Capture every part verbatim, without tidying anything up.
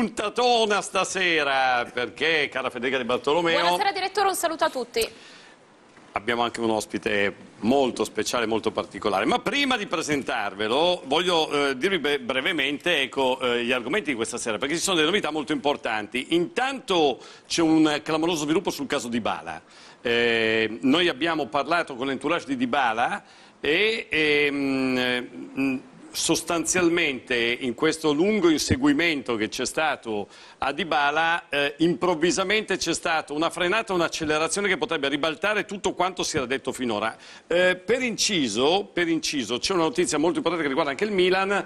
Puntatona stasera, perché cara Federica De Bartolomeo... Buonasera direttore, un saluto a tutti. Abbiamo anche un ospite molto speciale, molto particolare, ma prima di presentarvelo voglio eh, dirvi be brevemente ecco, eh, gli argomenti di questa sera, perché ci sono delle novità molto importanti. Intanto c'è un clamoroso sviluppo sul caso Dybala. Eh, noi abbiamo parlato con l'entourage di Dybala e... e mh, mh, sostanzialmente in questo lungo inseguimento che c'è stato a Dybala eh, improvvisamente c'è stata una frenata, un'accelerazione che potrebbe ribaltare tutto quanto si era detto finora. Eh, per inciso, per inciso c'è una notizia molto importante che riguarda anche il Milan,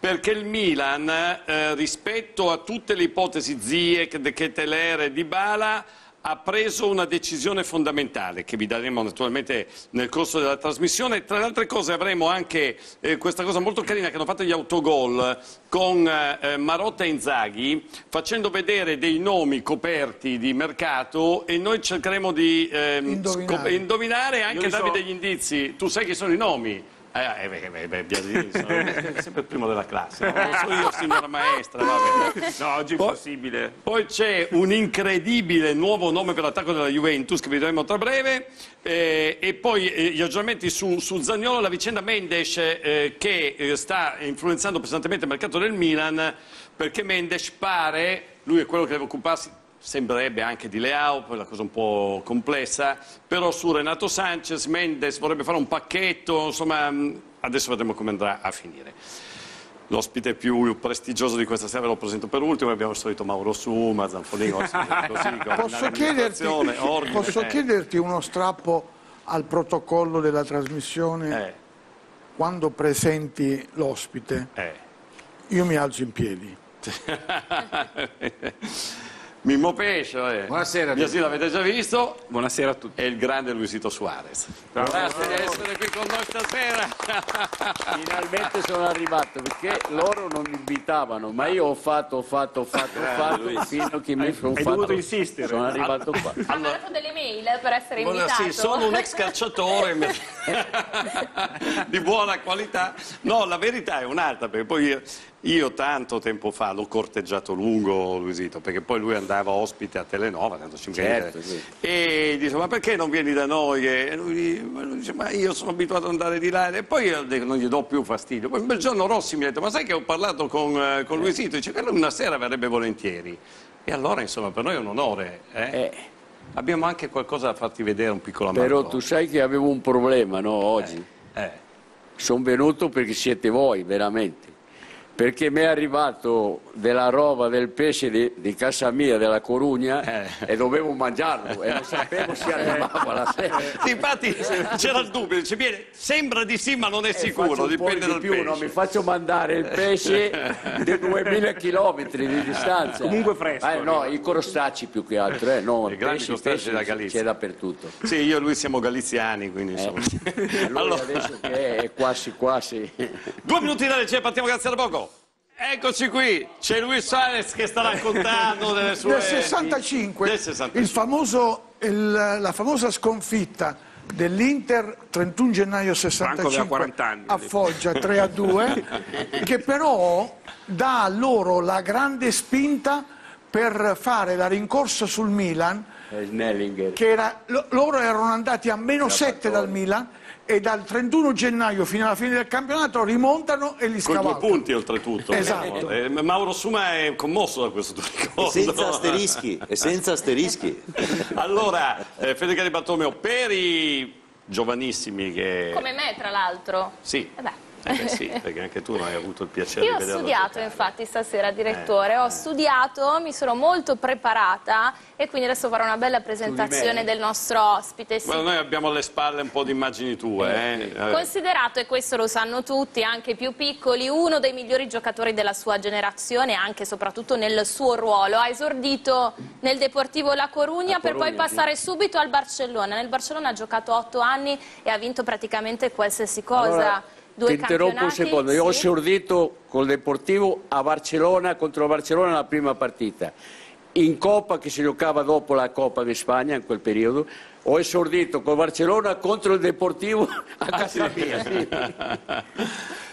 perché il Milan eh, rispetto a tutte le ipotesi Ziyech, De Ketelaere, Dybala ha preso una decisione fondamentale che vi daremo naturalmente nel corso della trasmissione. Tra le altre cose avremo anche eh, questa cosa molto carina che hanno fatto gli autogol con eh, Marotta e Inzaghi, facendo vedere dei nomi coperti di mercato e noi cercheremo di eh, indovinare. indovinare e anche darvi so... degli indizi. Tu sai chi sono i nomi? Eh, eh, eh, eh, Biasini, sono sempre il primo della classe, non lo so io signora maestra, vabbè. No, oggi è impossibile. Poi c'è un incredibile nuovo nome per l'attacco della Juventus che vedremo tra breve eh, e poi eh, gli aggiornamenti su, su Zaniolo, la vicenda Mendes eh, che eh, sta influenzando pesantemente il mercato del Milan, perché Mendes pare, lui è quello che deve occuparsi, sembrerebbe anche di Leao, poi la cosa un po' complessa, però su Renato Sanchez, Mendes vorrebbe fare un pacchetto, insomma adesso vedremo come andrà a finire. L'ospite più prestigioso di questa sera ve lo presento per ultimo, abbiamo il solito Mauro Suma, Zanfolino, posso chiederti, ordine, posso eh. chiederti uno strappo al protocollo della trasmissione? Eh. Quando presenti l'ospite, eh. io mi alzo in piedi. Mimmo Pesce, eh. Buonasera, io sì, l'avete già visto. Buonasera a tutti. E il grande Luisito Suarez. Bravo. Grazie di essere qui con noi stasera. Finalmente sono arrivato, perché loro non mi invitavano, ma io ho fatto, ho fatto, ho fatto, ho fatto, eh, fino che mi sono fatto. dovuto insistere. Sono arrivato qua. Allora, hanno mandato delle mail per essere invitato. Sì, sono un ex calciatore di buona qualità. No, la verità è un'altra, perché poi... Io... Io tanto tempo fa l'ho corteggiato lungo Luisito, perché poi lui andava ospite a Telenova, tanto ci certo, sì. e dice ma perché non vieni da noi? E lui, lui dice ma io sono abituato ad andare di là, e poi io non gli do più fastidio. Poi un bel giorno Rossi mi ha detto ma sai che ho parlato con, con Luisito? Dice che lui una sera verrebbe volentieri. E allora insomma per noi è un onore. Eh? Eh. Abbiamo anche qualcosa da farti vedere, un piccolo amaro. Però tu sai che avevo un problema, no, oggi? Eh. Eh. Sono venuto perché siete voi, veramente. Perché mi è arrivato della roba del pesce di, di casa mia, della Corugna, eh. e dovevo mangiarlo e non sapevo se arrivava la sera. Sì, infatti c'era il dubbio, dice, viene, sembra di sì ma non è eh, sicuro, dipende dal di più, pesce. No, mi faccio mandare il pesce di duemila chilometri di distanza. Comunque fresco. Eh, no, i crostacei più che altro, eh, no, i grandi crostacei da Galizia. C'è dappertutto. Sì, io e lui siamo galiziani, quindi eh. insomma. Allora adesso che è quasi quasi. Due minuti da lecce, partiamo grazie da poco. Eccoci qui, c'è Luis Suarez che sta raccontando delle sue... Del sessantacinque, del sessantacinque. Il famoso, il, la famosa sconfitta dell'Inter trentuno gennaio sessantacinque a Foggia tre a due, che però dà loro la grande spinta per fare la rincorsa sul Milan, che era, loro erano andati a meno sette dal Milan, e dal trentuno gennaio fino alla fine del campionato rimontano e li scavalcano. Con due punti oltretutto. Esatto. Eh, Mauro Suma è commosso da questo tuo ricordo. E senza asterischi. E senza asterischi. Allora, eh, Federica De Bartolomeo, per i giovanissimi che... Come me, tra l'altro. Sì. Eh beh. Eh sì, perché anche tu non hai avuto il piacere Io di vederlo. Io ho studiato giocare. Infatti stasera, direttore, eh, ho eh. studiato, mi sono molto preparata e quindi adesso farò una bella presentazione del nostro ospite. Sì. Well, noi abbiamo alle spalle un po' di immagini tue. Eh. Eh. Considerato, e questo lo sanno tutti, anche i più piccoli, uno dei migliori giocatori della sua generazione, anche e soprattutto nel suo ruolo. Ha esordito nel Deportivo La Coruña, La Coruña per poi passare sì. subito al Barcellona. Nel Barcellona ha giocato otto anni e ha vinto praticamente qualsiasi cosa. Allora, ti interrompo un secondo, sì. io ho esordito col Deportivo a Barcellona, contro Barcellona la prima partita, in Coppa che si giocava dopo la Coppa di Spagna in quel periodo, ho esordito con Barcellona contro il Deportivo a casa ah, sì. mia. Sì.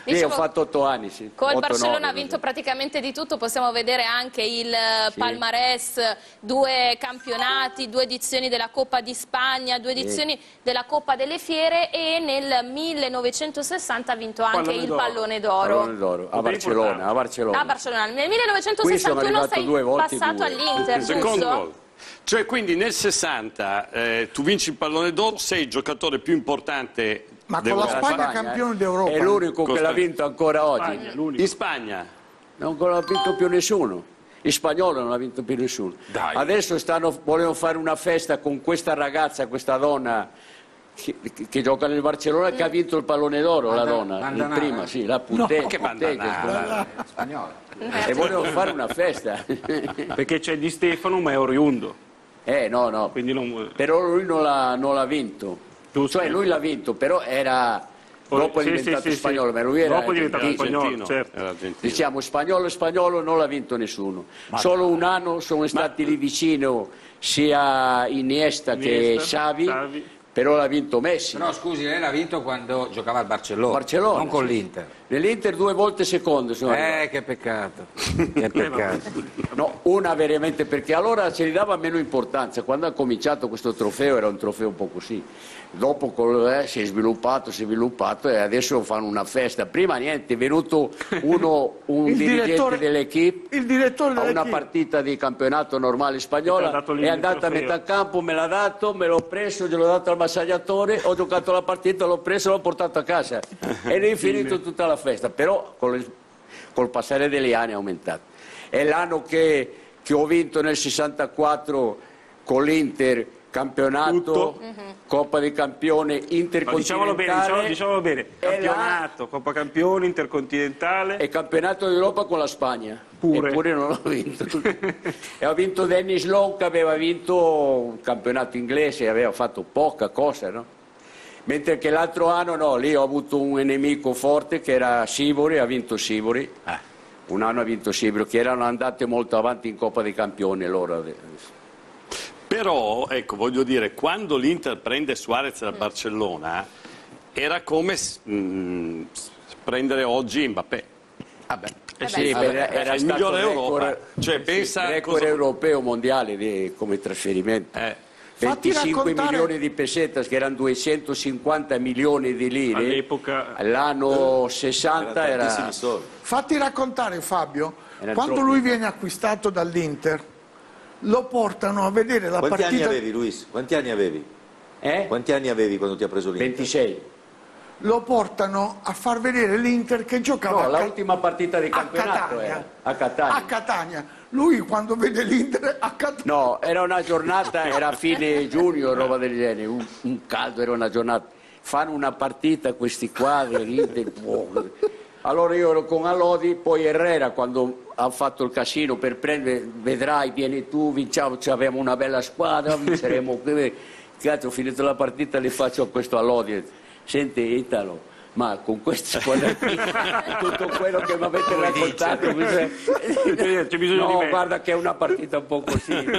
Dicevo, ho fatto otto anni. Sì. Col Barcellona ha vinto praticamente di tutto, possiamo vedere anche il sì. palmarès, due campionati, due edizioni della Coppa di Spagna, due edizioni sì. della Coppa delle Fiere, e nel millenovecentosessanta ha vinto anche Pallone il Pallone d'Oro. A, a Barcellona. A Barcellona. Nel millenovecentosessantuno sei passato all'Inter, giusto? Cioè, quindi nel sessanta eh, tu vinci il Pallone d'Oro, sei il giocatore più importante. Ma con la Spagna, Spagna campione eh. d'Europa. È l'unico che l'ha vinto ancora oggi. Spagna, in Spagna non l'ha vinto più nessuno. In spagnolo non ha vinto più nessuno. Dai. Adesso stanno, volevo fare una festa con questa ragazza, questa donna che, che gioca nel Barcellona, mm. che ha vinto il Pallone d'Oro, la donna, la prima, sì, la puntè, no, che bandanara. Spagnola. E volevo fare una festa. Perché c'è Di Stefano, ma è oriundo. Eh no, no. Quindi non... Però lui non l'ha vinto. Giusto. Cioè lui l'ha vinto, però era... Dopo è diventato sì, sì, spagnolo, sì. ma lui era dopo diventato spagnolo, certo. era diciamo spagnolo spagnolo non l'ha vinto nessuno. Ma solo un anno sono stati ma... lì vicino sia Iniesta, Iniesta che Xavi. Xavi. Però l'ha vinto Messi. Però scusi, lei l'ha vinto quando giocava al Barcellona, Barcellona non con sì. l'Inter. Nell'Inter due volte secondo. Eh, arrivato. Che peccato. Che peccato. No, una veramente, perché allora ce li dava meno importanza. Quando ha cominciato questo trofeo era un trofeo un po' così. Dopo eh, si è sviluppato, si è sviluppato e adesso fanno una festa. Prima niente, è venuto uno, un dirigente dell'equipe a una partita di campionato normale spagnola, è andata a metà campo, me l'ha dato, me l'ho preso, gliel'ho dato al massaggiatore, ho giocato la partita, l'ho preso, l'ho portato a casa e lì è finito tutta la festa. Però col, col passare degli anni è aumentato. È l'anno che, che ho vinto nel sessantaquattro con l'Inter campionato, mm-hmm. Coppa dei Campione, Intercontinentale. Bene, diciamolo, diciamolo bene, campionato, la... Coppa Campione, Intercontinentale. E campionato d'Europa con la Spagna, pure. Eppure non l'ho vinto. E ha vinto Dennis Long, che aveva vinto un campionato inglese, aveva fatto poca cosa, no? Mentre che l'altro anno, no, lì ho avuto un nemico forte che era Sivori, ha vinto Sivori. Ah. Un anno ha vinto Sivori, che erano andate molto avanti in Coppa dei Campioni loro. Però, ecco, voglio dire, quando l'Inter prende Suarez da Barcellona, era come mh, prendere oggi Mbappé. Ah beh. Eh sì, eh beh, era, era il migliore Europa. Cioè, pensa sì, record cosa... europeo mondiale di, come trasferimento. Eh. venticinque raccontare... milioni di pesetas, che erano duecentocinquanta milioni di lire. All'epoca... L'anno sessanta era... era... Fatti raccontare, Fabio, era quando troppo. Lui viene acquistato dall'Inter... lo portano a vedere la quanti partita... Quanti anni avevi, Luis? Quanti anni avevi? Eh? Quanti anni avevi quando ti ha preso l'Inter? ventisei. Lo portano a far vedere l'Inter che giocava... No, l'ultima partita di campionato Catania. Era a Catania. A Catania. Lui quando vede l'Inter a Catania... No, era una giornata, era fine giugno, roba del genere, un, un caldo, era una giornata. Fanno una partita questi quadri, l'Inter... Allora io ero con Allodi, poi Herrera quando ha fatto il casino per prendere, vedrai, vieni tu, vinciamo, abbiamo una bella squadra, vinceremo qui. Cazzo, ho finito la partita, le faccio questo Allodi. Senti Italo, ma con questa squadra qui, tutto quello che mi avete raccontato, c'è bisogno di me. No, guarda che è una partita un po' così.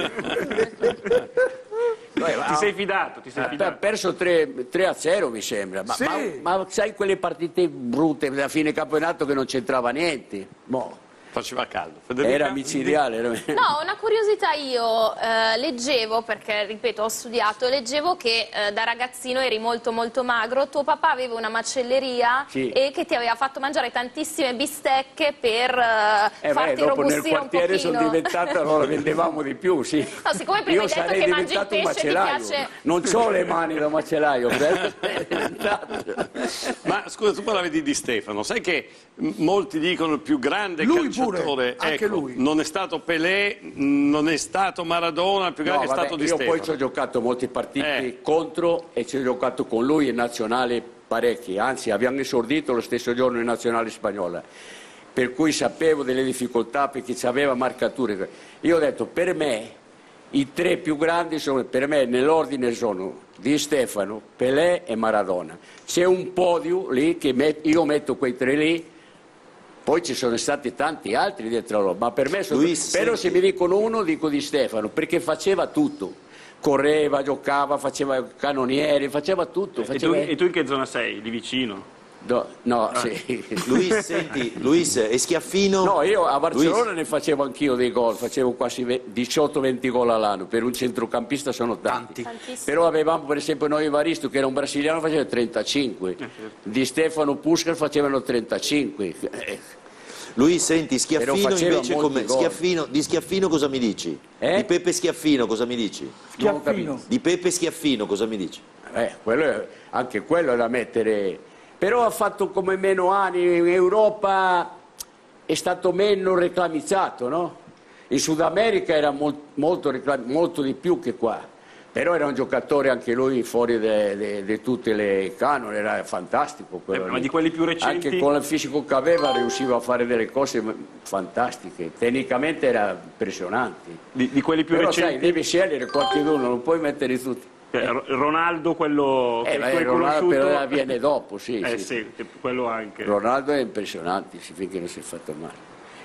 Ti sei fidato, ti sei fidato. Ha perso tre a zero mi sembra, ma, sì. ma, ma sai quelle partite brutte da fine campionato che non c'entrava niente? Boh. Faceva caldo. Federica? Era micidiale. Era... No, una curiosità io eh, leggevo, perché ripeto ho studiato, leggevo che eh, da ragazzino eri molto molto magro, tuo papà aveva una macelleria sì. e che ti aveva fatto mangiare tantissime bistecche per eh, eh, farti beh, dopo robustire nel quartiere un pochino. Sono diventato, allora vendevamo di più, sì. No, siccome prima io hai detto che mangi il pesce ti piace... Non ho le mani da macellaio. Ma scusa, tu parlavi di Di Stefano, sai che molti dicono il più grande lui calciatore, pure, anche ecco, lui. Non è stato Pelé, non è stato Maradona, il più grande no, vabbè, è stato Di Stefano. Io poi ci ho giocato molti partiti eh. contro e ci ho giocato con lui in nazionale parecchi, anzi abbiamo esordito lo stesso giorno in nazionale spagnola, per cui sapevo delle difficoltà perché aveva marcature. Io ho detto, per me i tre più grandi sono, per me nell'ordine sono Di Stefano, Pelé e Maradona. C'è un podio lì che met- io metto quei tre lì. Poi ci sono stati tanti altri dietro loro, ma per me sono... Luis, però senti. Se mi dicono uno dico Di Stefano, perché faceva tutto. correva, giocava, faceva cannonieri, faceva tutto. Faceva... E, tu, e tu in che zona sei? Di vicino? Do, no, ah. sì. Luis, senti, Luis, e Schiaffino? No, io a Barcellona Luis. ne facevo anch'io dei gol, facevo quasi diciotto venti gol all'anno, per un centrocampista sono tanti. Tantissimo. Però avevamo per esempio noi Evaristo, che era un brasiliano, faceva trentacinque, eh, certo. Di Stefano, Puskas facevano trentacinque. Luis, senti, Schiaffino invece come... Schiaffino, di Schiaffino cosa mi dici? Eh? Di Pepe Schiaffino cosa mi dici? Schiaffino. Di Pepe Schiaffino cosa mi dici? Eh, quello è, anche quello è da mettere... Però ha fatto come meno anni, in Europa è stato meno reclamizzato, no? In Sud America era molto, molto, reclam molto di più che qua, però era un giocatore anche lui fuori di tutte le canone, era fantastico quello. Eh, ma di quelli più recenti? Anche con il fisico che aveva riusciva a fare delle cose fantastiche, tecnicamente era impressionante. Di, di quelli più però, recenti? Però sai, devi scegliere qualcuno, non puoi mettere tutti. Ronaldo, quello che eh, beh, è Ronaldo però viene dopo, sì, eh, sì. sì quello anche. Ronaldo è impressionante, finché non si è fatto male.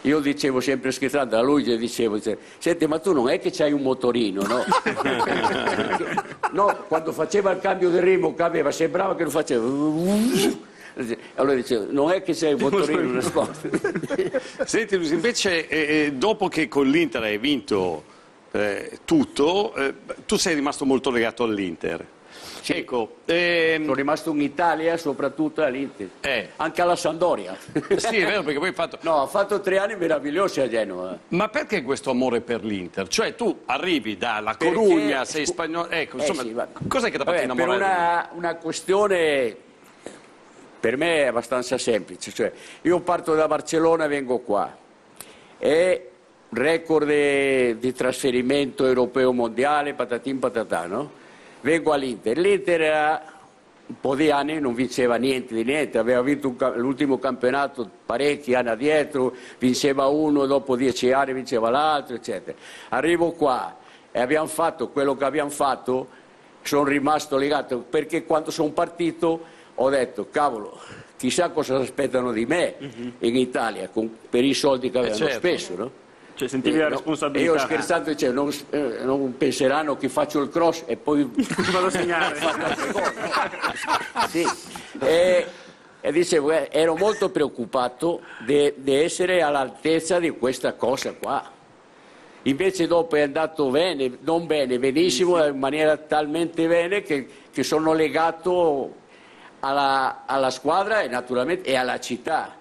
Io dicevo sempre scherzando a lui, gli dicevo, dicevo senti, ma tu non è che c'hai un motorino, no? No, quando faceva il cambio di remo, cambiava, sembrava che lo faceva. Allora dicevo, non è che sei un motorino nascosto. Senti Luis, invece eh, dopo che con l'Inter hai vinto... Eh, tutto, eh, tu sei rimasto molto legato all'Inter. Sì. Ecco, ehm... sono rimasto in Italia, soprattutto all'Inter, eh. anche alla Sampdoria. Sì, è vero, perché poi hai fatto... No, ho fatto tre anni meravigliosi a Genova. Ma perché questo amore per l'Inter? Cioè tu arrivi dalla perché... Corugna, sei spagnolo, ecco, eh, insomma, sì, ma... cos'è che ti ha fatto innamorare? Per una, una questione per me è abbastanza semplice, cioè io parto da Barcellona e vengo qua e... record di trasferimento europeo mondiale, patatin patatà, no? Vengo all'Inter. L'Inter era un po' di anni, non vinceva niente di niente, aveva vinto l'ultimo campionato parecchi anni addietro, vinceva uno, dopo dieci anni vinceva l'altro, eccetera. Arrivo qua e abbiamo fatto quello che abbiamo fatto, sono rimasto legato, perché quando sono partito ho detto, cavolo, chissà cosa aspettano di me uh-huh. in Italia, con, per i soldi che avevano eh certo. speso, no? Cioè, sentivi eh, la responsabilità. Io scherzando dicevo, non, eh, non penseranno che faccio il cross e poi vado a segnare. Sì. E, e dicevo, eh, ero molto preoccupato di essere all'altezza di questa cosa qua. Invece dopo è andato bene, non bene, benissimo, sì, sì. in maniera talmente bene che, che sono legato alla, alla squadra e naturalmente e alla città.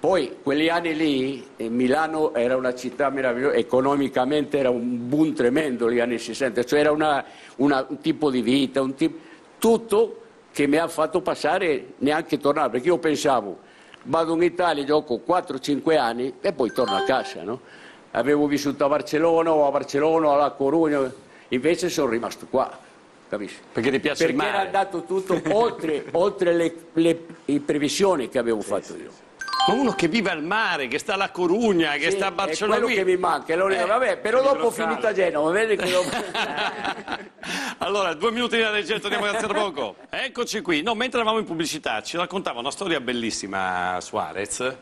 Poi quegli anni lì, Milano era una città meravigliosa, economicamente era un boom tremendo gli anni sessanta, cioè era una, una, un tipo di vita, un tipo, tutto che mi ha fatto passare neanche tornare, perché io pensavo, vado in Italia, gioco quattro cinque anni e poi torno a casa, no? Avevo vissuto a Barcellona o a Barcellona o alla Corugna, invece sono rimasto qua. Capisci? Perché ti piace perché il mare. Era andato tutto oltre, oltre le, le, le previsioni che avevo sì, fatto sì, io. Sì. Ma uno che vive al mare, che sta alla Corugna, che sì, sta a Barcellona... È quello che mi manca, eh, vabbè, però dopo ho finito a Genova, vedi che dopo... Allora, due minuti da reggere, torniamo a tra poco. Eccoci qui. No, mentre eravamo in pubblicità ci raccontava una storia bellissima, Suarez,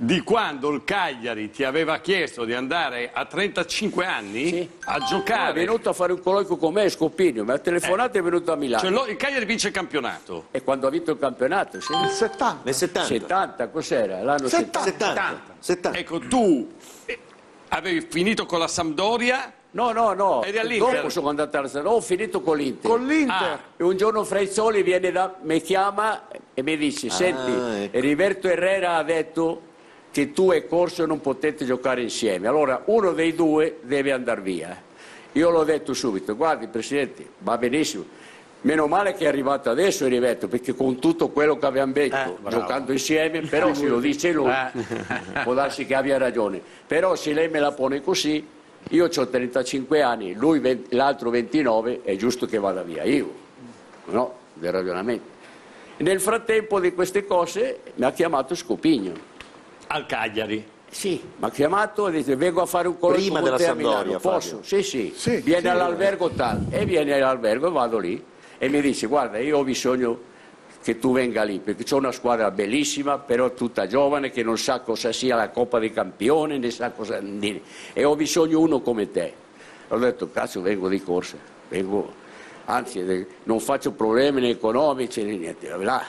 di quando il Cagliari ti aveva chiesto di andare a trentacinque anni sì. a giocare... È venuto a fare un colloquio con me, Scopinio, mi ha telefonato eh. e è venuto a Milano. Cioè, lo, il Cagliari vince il campionato. E quando ha vinto il campionato? Sì. Nel settanta. Nel settanta. settanta cos'era? L'anno settanta. settanta. settanta. settanta. Ecco, tu avevi finito con la Sampdoria... No, no, no, dopo sono andato alla Sampdoria, ho finito con l'Inter. Con l'Inter? Ah. Un giorno Fraizoli viene da, mi chiama e mi dice, ah, senti, ecco. Roberto Herrera ha detto... che tu e Corso non potete giocare insieme, allora uno dei due deve andare via. Io l'ho detto subito, guardi Presidente, va benissimo, meno male che è arrivato adesso il rivetto, perché con tutto quello che abbiamo detto, eh, giocando insieme, però se lo dice lui, eh. può darsi che abbia ragione, però se lei me la pone così, io ho trentacinque anni, lui l'altro ventinove, è giusto che vada via io, no, del ragionamento. Nel frattempo di queste cose mi ha chiamato Scopinio. Al Cagliari? Sì, mi ha chiamato e dice vengo a fare un colloquio con te a Milano, posso? Sì, sì, sì viene sì, all'albergo tal, e viene all'albergo e vado lì e mi dice guarda io ho bisogno che tu venga lì perché c'è una squadra bellissima però tutta giovane che non sa cosa sia la Coppa dei Campioni, ne sa cosa... e ho bisogno uno come te. Ho detto cazzo vengo di corsa. vengo, anzi non faccio problemi né economici né niente, là.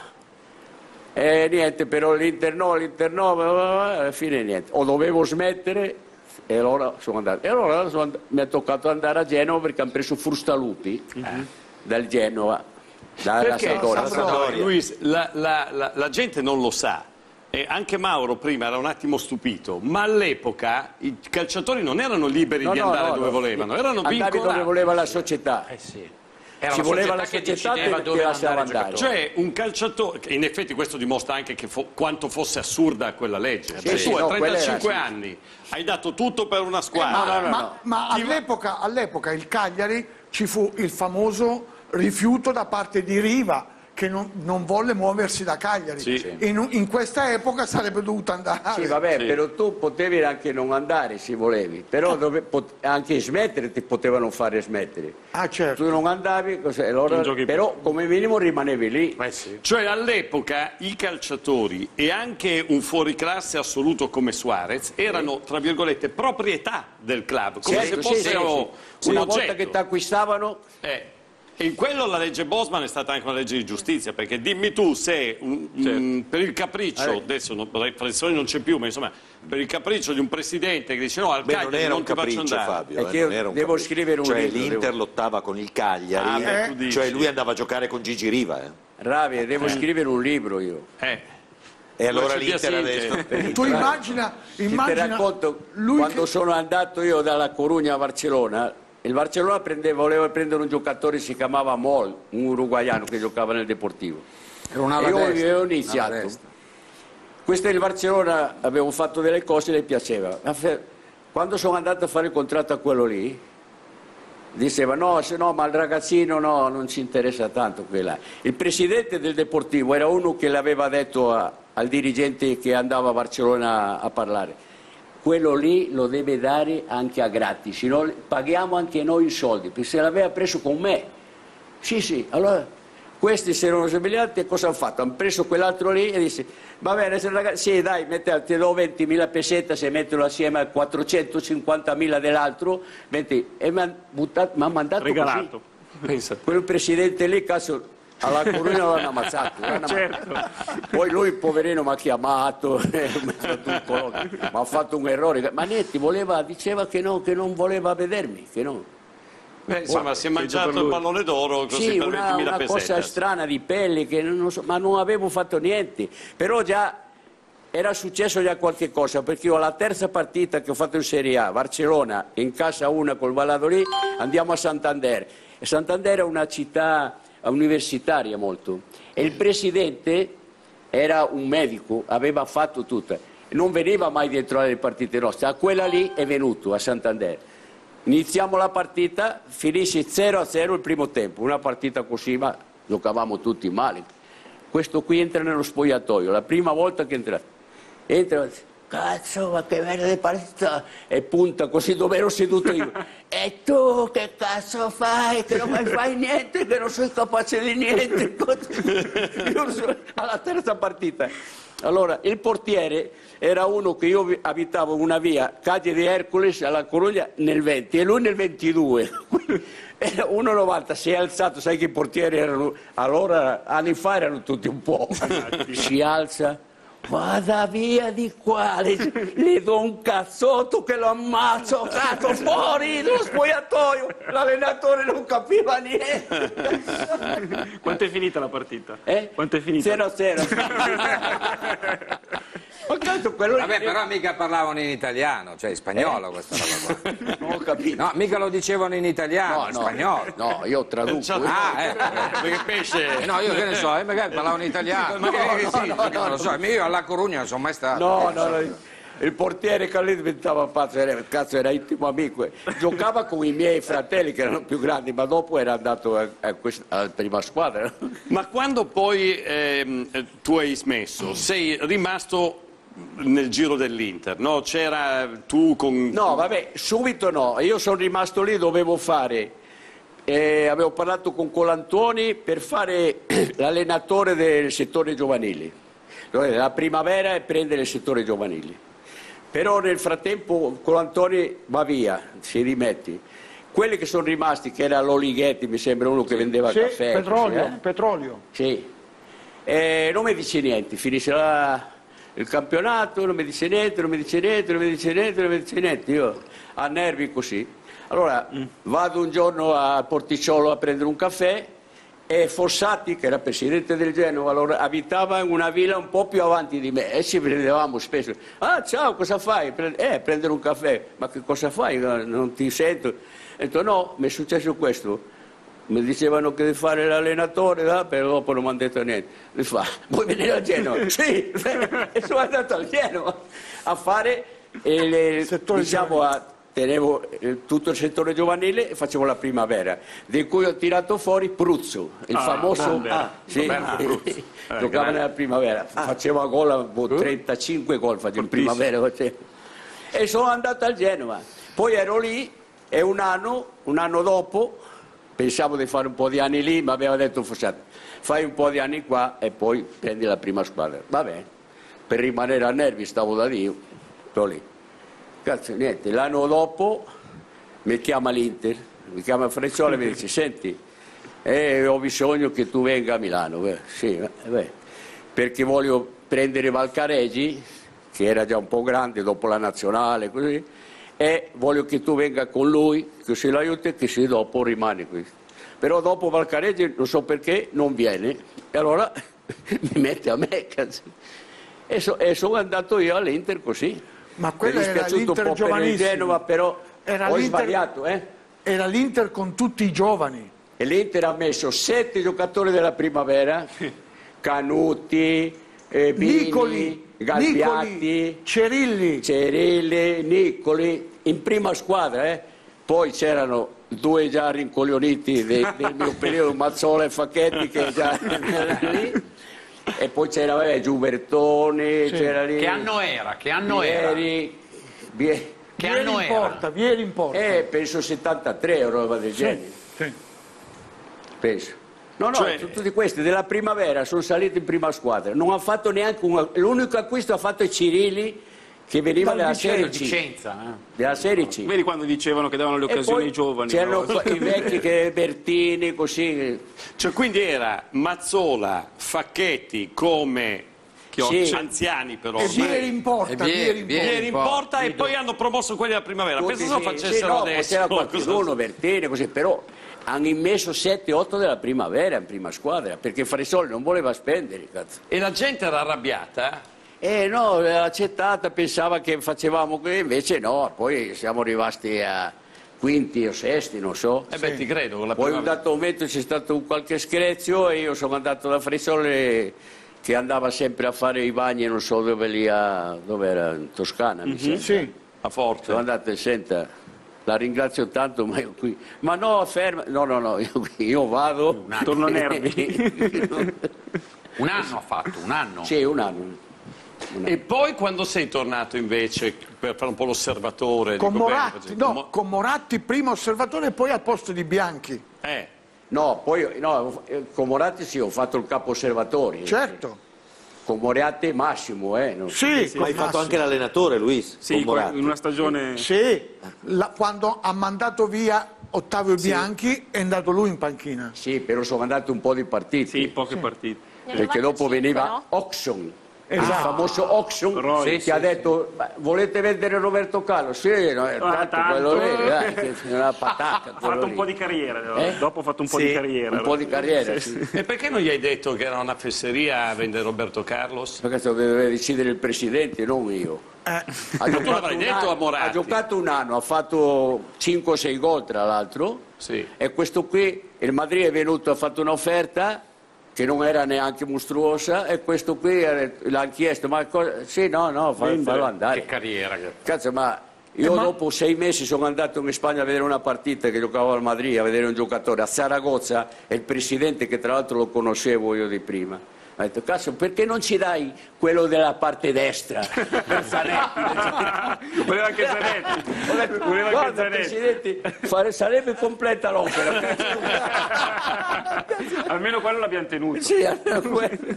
E niente, però l'Inter no, l'Inter no, alla fine niente, o dovevo smettere e allora sono andato, e allora sono and mi è toccato andare a Genova perché hanno preso Frustalupi mm-hmm. dal Genova, dalla Sampdoria. Sampdoria. Luis, la, la, la, la gente non lo sa. E anche Mauro prima era un attimo stupito, ma all'epoca i calciatori non erano liberi no, di andare no, no, dove volevano, erano vincolati. Dove voleva la società. Eh sì. Era ci voleva la società che dove lasciava andare. Cioè un calciatore, in effetti questo dimostra anche che fo, quanto fosse assurda quella legge. Cioè, sì, tu a no, trentacinque era, anni sì. hai dato tutto per una squadra. Eh, ma no, no, ma, no. ma all'epoca all'epoca il Cagliari ci fu il famoso rifiuto da parte di Riva, che non, non volle muoversi da Cagliari. Sì. In, in questa epoca sarebbe dovuto andare. Sì, vabbè, sì. però tu potevi anche non andare se volevi, però dove, pot, anche smettere ti potevano fare smettere. Ah, certo. Tu non andavi, allora, non però più. Come minimo rimanevi lì. Eh sì. Cioè all'epoca i calciatori e anche un fuoriclasse assoluto come Suarez erano, tra virgolette, proprietà del club, come certo, se fossero sì, sì. un Una oggetto. Volta che ti acquistavano... Eh. E in quello la legge Bosman è stata anche una legge di giustizia, perché dimmi tu se un, certo. mh, per il capriccio, adesso non, Frassoni non c'è più, ma insomma per il capriccio di un presidente che dice no al Beh, Cagliari non, era non un ti capriccio, faccio andare. Fabio, eh, non era un devo capriccio. Scrivere un cioè l'Inter devo... lottava con il Cagliari, ah, eh? beh, cioè lui andava a giocare con Gigi Riva. Eh. Ravi, devo eh. scrivere un libro io. Eh. E allora l'Inter adesso... Tu immagina, immagina... Ti racconto, lui quando che... sono andato io dalla Corugna a Barcellona, il Barcellona prendeva, voleva prendere un giocatore che si chiamava Mol, un uruguaiano che giocava nel Deportivo. Era una e io, io ho iniziato. Questo il Barcellona, avevo fatto delle cose che gli piaceva. Quando sono andato a fare il contratto a quello lì, diceva no, se no, ma il ragazzino no, non ci interessa tanto quella. Il presidente del Deportivo era uno che l'aveva detto a, al dirigente che andava a Barcellona a parlare. Quello lì lo deve dare anche a gratis, no, paghiamo anche noi i soldi, perché se l'aveva preso con me. Sì, sì, allora questi si erano svegliati e cosa hanno fatto? Hanno preso quell'altro lì e disse, va bene, se ragazzi, sì dai, metti, ti do ventimila pesette, se mettono assieme a quattrocentocinquantamila dell'altro, venti, e mi hanno mandato regalato. Così. Pensa. Quel presidente lì, cazzo... alla Coruna l'hanno ammazzato, l'hanno certo. ammazzato. Poi lui poverino mi ha chiamato, eh, mi ha fatto un errore, Manetti voleva, diceva che, no, che non voleva vedermi, che no. Beh, insomma, oh, si è mangiato il pallone d'oro così sì, per una, ventimila pesette. Una cosa strana di pelli, che non so, ma non avevo fatto niente, però già era successo già qualche cosa, perché io alla terza partita che ho fatto in Serie A, Barcellona, in casa una col Valladolid, andiamo a Santander, e Santander è una città... universitaria molto, e il presidente era un medico, aveva fatto tutto, non veniva mai dentro alle partite nostre, a quella lì è venuto a Santander, iniziamo la partita, finisce zero a zero il primo tempo, una partita così ma giocavamo tutti male, questo qui entra nello spogliatoio, la prima volta che entra, entra, cazzo ma che merda di partita, e punta così dove ero seduto io, e tu che cazzo fai che non fai niente, che non sei capace di niente, io sono alla terza partita. Allora il portiere era uno che io abitavo una via, Calle di Hercules alla Corugna nel venti e lui nel ventidue, era uno e novanta, si è alzato, sai che i portieri erano, allora anni fa erano tutti un po', si alza, vada via di qua, le, le do un cazzotto che lo ammazzo, cazzo, fuori dallo spogliatoio, l'allenatore non capiva niente. Quanto è finita la partita? Eh? Quanto è finita? zero a zero. Quello... Vabbè, però mica parlavano in italiano, cioè in spagnolo eh? Questa roba qua. Non ho capito. No, mica lo dicevano in italiano, no, in no, spagnolo. No, io traduco. Ah, eh. Perché pesce. No, io che ne so, eh, magari parlavano in italiano. No, magari no, sì, no, no, non lo so, io alla Corugna non sono mai stato. No, eh, no, no. Il portiere che lì diventava pazzo, era, cazzo, era intimo amico. Giocava con i miei fratelli che erano più grandi, ma dopo era andato a, a questa, alla prima squadra. Ma quando poi eh, tu hai smesso, sei rimasto... nel giro dell'Inter, no? C'era tu con... No, vabbè, subito no. Io sono rimasto lì, dovevo fare... Eh, avevo parlato con Colantoni per fare l'allenatore del settore giovanile. La primavera e prendere il settore giovanile. Però nel frattempo Colantoni va via, si dimette. Quelli che sono rimasti, che era l'Olighetti, mi sembra uno che vendeva sì, caffè. Petrolio, così, eh? petrolio. Sì. E non mi dice niente, finisce la... il campionato, non mi dice niente, non mi dice niente, non mi dice niente, non mi dice niente, io a nervi così. Allora vado un giorno a Porticciolo a prendere un caffè e Fossati, che era presidente del Genova, allora abitava in una villa un po' più avanti di me e ci prendevamo spesso. Ah, ciao, cosa fai? Eh, prendere un caffè. Ma che cosa fai? Non ti sento. E ho detto no, mi è successo questo. Mi dicevano che di fare l'allenatore, eh? Però dopo non mi hanno detto niente. Mi fa, vuoi venire a Genova? Sì, e sono andato a Genova a fare, il, il, diciamo, a, tenevo eh, tutto il settore giovanile e facevo la primavera, di cui ho tirato fuori Pruzzo, il ah, famoso... Ah, sì, eh, giocava nella primavera, ah, faceva gol, trentacinque gol facevo in primavera. Facevo. E sono andato a Genova. Poi ero lì e un anno, un anno dopo... Pensavo di fare un po' di anni lì, ma aveva detto Fossati, fai un po' di anni qua e poi prendi la prima squadra. Va bene, per rimanere a nervi stavo da Dio, sto lì. Cazzo, niente, l'anno dopo mi chiama l'Inter, mi chiama Freccioli e mi dice, senti, eh, ho bisogno che tu venga a Milano, beh, sì, beh, perché voglio prendere Valcaregi, che era già un po' grande dopo la nazionale, così, e voglio che tu venga con lui, che se l'aiuti e che se dopo rimane qui. Però dopo Valcaregi, non so perché, non viene. E allora mi mette a me, cazzo. E, so, e sono andato io all'Inter così. Ma quello mi è dispiaciuto un po' per il Genova, però era ho sbagliato. Eh? Era l'Inter con tutti i giovani. E l'Inter ha messo sette giocatori della primavera, Canuti, eh, Bini, Piccoli, Galbiati, Cerilli. Cerilli, Niccoli, in prima squadra, eh. Poi c'erano due già rincoglioniti del, del mio periodo, Mazzola e Facchetti, che già erano lì, e poi c'era eh, Giubertoni, sì, c'era lì... Che anno era? Che anno Vieri, era? Vieri, che anno era? Porta, Vieri in porta. Eh, penso settantatré o roba del sì, genere. Sì. Penso. No, no, cioè... tutti questi della primavera sono saliti in prima squadra, non ha fatto neanche un... l'unico acquisto ha fatto i Cirilli, che veniva dalla Serie C. Vicenza, eh? Della Serie C. Vedi quando dicevano che davano le occasioni ai giovani. C'erano no? i vecchi che Bertini, così. Cioè, quindi era Mazzola, Facchetti come... Sì. Anziani però. E Vieri in porta, Vieri in porta, Vieri in porta e poi hanno promosso quelli della primavera. Tutti penso sì, lo facessero sì, no, adesso. C'era qualcuno, Bertini, così, però hanno immesso sette otto della primavera in prima squadra, perché Fresoli non voleva spendere. Cazzo. E la gente era arrabbiata? Eh no, l'ha accettata, pensava che facevamo così, invece no, poi siamo rimasti a quinti o sesti, non so. Eh beh, sì, ti credo. La poi in un dato momento c'è stato un qualche screzio e io sono andato da Fresoli, che andava sempre a fare i bagni, non so dove lì, a... dove era, in Toscana, mm-hmm, mi sembra. Sì, a Forte. Sono andato e senta, la ringrazio tanto, ma io qui... Ma no, ferma... No, no, no, io, io vado... Torno nervi. Un anno ha fatto, un anno? Sì, un anno. Una. E poi quando sei tornato invece per fare un po' l'osservatore? Con dico, Moratti, bene, no, con, con Moratti prima osservatore e poi al posto di Bianchi. Eh. No, poi no, con Moratti sì, ho fatto il capo osservatore. Certo. Con Moratti Massimo, eh. No? Sì, sì, ma hai Massimo fatto anche l'allenatore, Luis. Sì, con in una stagione... Sì, la, quando ha mandato via Ottavio sì, Bianchi è andato lui in panchina. Sì, però sono andati un po' di partite. Sì, poche sì, partite. Perché dopo veniva no? Oxon. Esatto. Il famoso Oxon Roy, sì, che sì, ha detto sì, volete vendere Roberto Carlos? Sì, no, ah, tanto, tanto quello lì, è una patata. Ha fatto un po' di carriera, eh? Dopo ha fatto un po' sì, di carriera. Un po' di carriera, sì, sì, sì. E perché non gli hai detto che era una fesseria vendere Roberto Carlos? Perché doveva decidere il presidente, non io. Eh. Ha tu l'avrei detto a Moratti. Ha giocato un anno, ha fatto cinque o sei gol tra l'altro, sì, e questo qui, il Madrid è venuto, ha fatto un'offerta che non era neanche mostruosa, e questo qui l'hanno chiesto, ma cosa... Sì, no, no, fallo, fallo andare. Che carriera. Che... Cazzo, ma io eh, ma... dopo sei mesi sono andato in Spagna a vedere una partita che giocavo al Madrid, a vedere un giocatore, a Saragozza, e il presidente, che tra l'altro lo conoscevo io di prima, ha detto, cazzo, perché non ci dai quello della parte destra? Per Zanetti. Voleva anche Zanetti. Voleva guarda, anche Zanetti. Presidente, fare, sarebbe completa l'opera. Almeno quello l'abbiamo tenuto. Sì,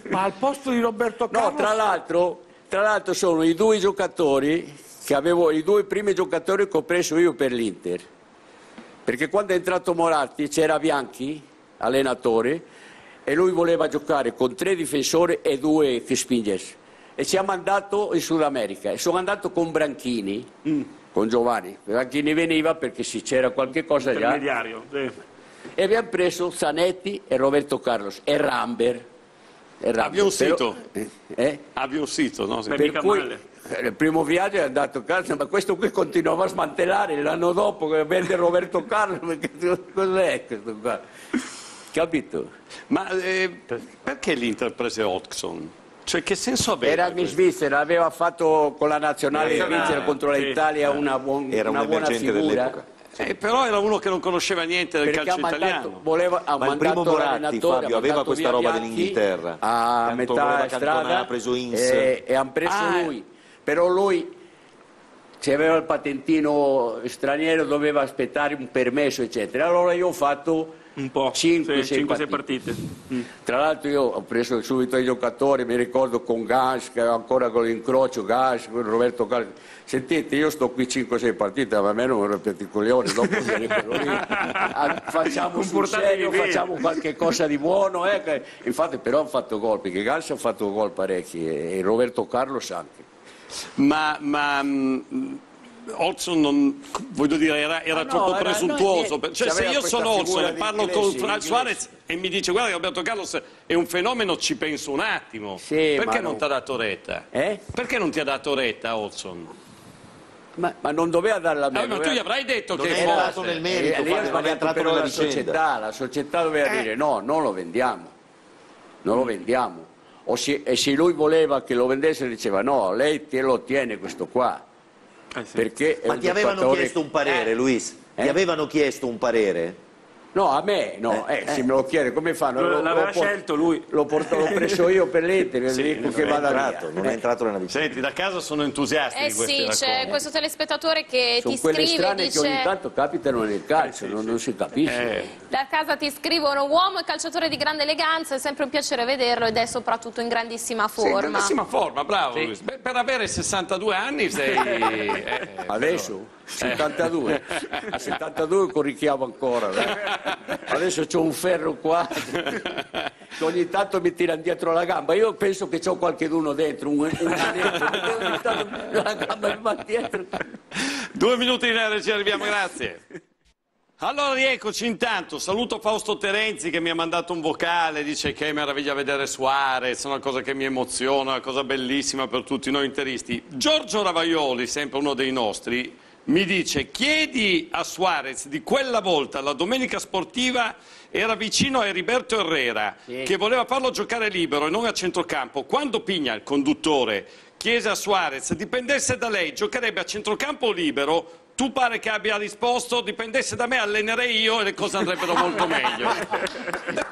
ma al posto di Roberto Carlos... No, tra l'altro, tra l'altro sono i due giocatori che avevo, i due primi giocatori che ho preso io per l'Inter. perché quando è entrato Moratti c'era Bianchi, allenatore, e lui voleva giocare con tre difensori e due che spingessero. E ci ha mandato in Sud America, e sono andato con Branchini, mm. con Giovanni. Branchini veniva perché sì, c'era qualche cosa intermediario, già. Sì. E abbiamo preso Zanetti e Roberto Carlos e Ramber. Abbia un sito, eh? Abbia un sito, no? Per mica cui, male. Il primo viaggio è andato a casa, ma questo qui continuava a smantellare l'anno dopo, che vende Roberto Carlos, perché cos'è questo qua? Capito? Ma eh, perché l'Inter prese Olson? Cioè che senso aveva? Era in Svizzera, aveva fatto con la nazionale eh, svizzera contro sì, l'Italia una, buon, era una buona figura. Eh, però era uno che non conosceva niente del perché calcio mandato, italiano. Voleva, ha Ma il primo Moratti, Fabio, aveva questa roba Bianchi, dell'Inghilterra. A metà strada ha preso Ins. E, e hanno preso ah, lui. Però lui, se aveva il patentino straniero, doveva aspettare un permesso, eccetera. Allora io ho fatto cinque sei sì, partite. partite. Mm. Tra l'altro io ho preso subito i giocatori, mi ricordo con Gans, che ancora con l'incrocio, Gans, con Roberto Carlos. Sentite, io sto qui cinque sei partite, ma a me non mi rompete i coglioni, dopo facciamo un sul serio, facciamo qualche cosa di buono. Eh. Infatti però hanno fatto gol, perché Gans ha fatto gol parecchi e Roberto Carlos anche. Ma... ma mh... Olson non, voglio dire, era, era ah, no, troppo era, presuntuoso. No, cioè, se io sono Olson e parlo inglesi, con Suarez e mi dice guarda che Roberto Carlos è un fenomeno, ci penso un attimo. Sì, perché non, non ti ha dato retta? Eh? Perché non ti ha dato retta Olson? Ma, ma non doveva dare la mia ah, ma doveva... tu gli avrai detto non che è stato nel merito, eh, lì ha sbagliato per la società, la società doveva eh. dire no, non lo vendiamo, non mm. lo vendiamo. O se, e se lui voleva che lo vendesse diceva no, lei te lo tiene questo qua. Eh sì. Ma ti avevano giocatore... chiesto un parere, eh? Luis? Ti eh? avevano chiesto un parere? No, a me no, eh, eh, se eh. me lo chiede come fanno? Lo, L'aveva lo scelto lui. Lo, porto, l'ho preso io per l'Inter, sì, dico che vada entrato, via. Non è entrato nella vicenda. Senti, da casa sono entusiasti eh di questi sì, racconti. C'è questo telespettatore che sono ti scrive strane dice... che ogni tanto capitano nel calcio, eh sì, non, sì. non si capisce. Eh. Da casa ti scrivono uomo e calciatore di grande eleganza, è sempre un piacere vederlo ed è soprattutto in grandissima forma. Sì, in grandissima forma, bravo sì. Luis. Beh, per avere sessantadue anni sei... eh, adesso? settantadue, a settantadue corrichiamo ancora, eh. Adesso c'ho un ferro qua che ogni tanto mi tira dietro la gamba, io penso che c'ho qualcheduno dentro, un, un dentro, ogni tanto la gamba mi va dietro. Due minuti in aria ci arriviamo, grazie. Allora rieccoci intanto, saluto Fausto Terenzi che mi ha mandato un vocale, dice che meraviglia vedere Suarez, una cosa che mi emoziona, una cosa bellissima per tutti noi interisti. Giorgio Ravaioli, sempre uno dei nostri, mi dice, chiedi a Suarez di quella volta, la domenica sportiva, era vicino a Heriberto Herrera, sì. che voleva farlo giocare libero e non a centrocampo. Quando Pigna, il conduttore, chiese a Suarez, dipendesse da lei, giocherebbe a centrocampo o libero? Tu pare che abbia risposto, dipendesse da me, allenerei io e le cose andrebbero molto meglio.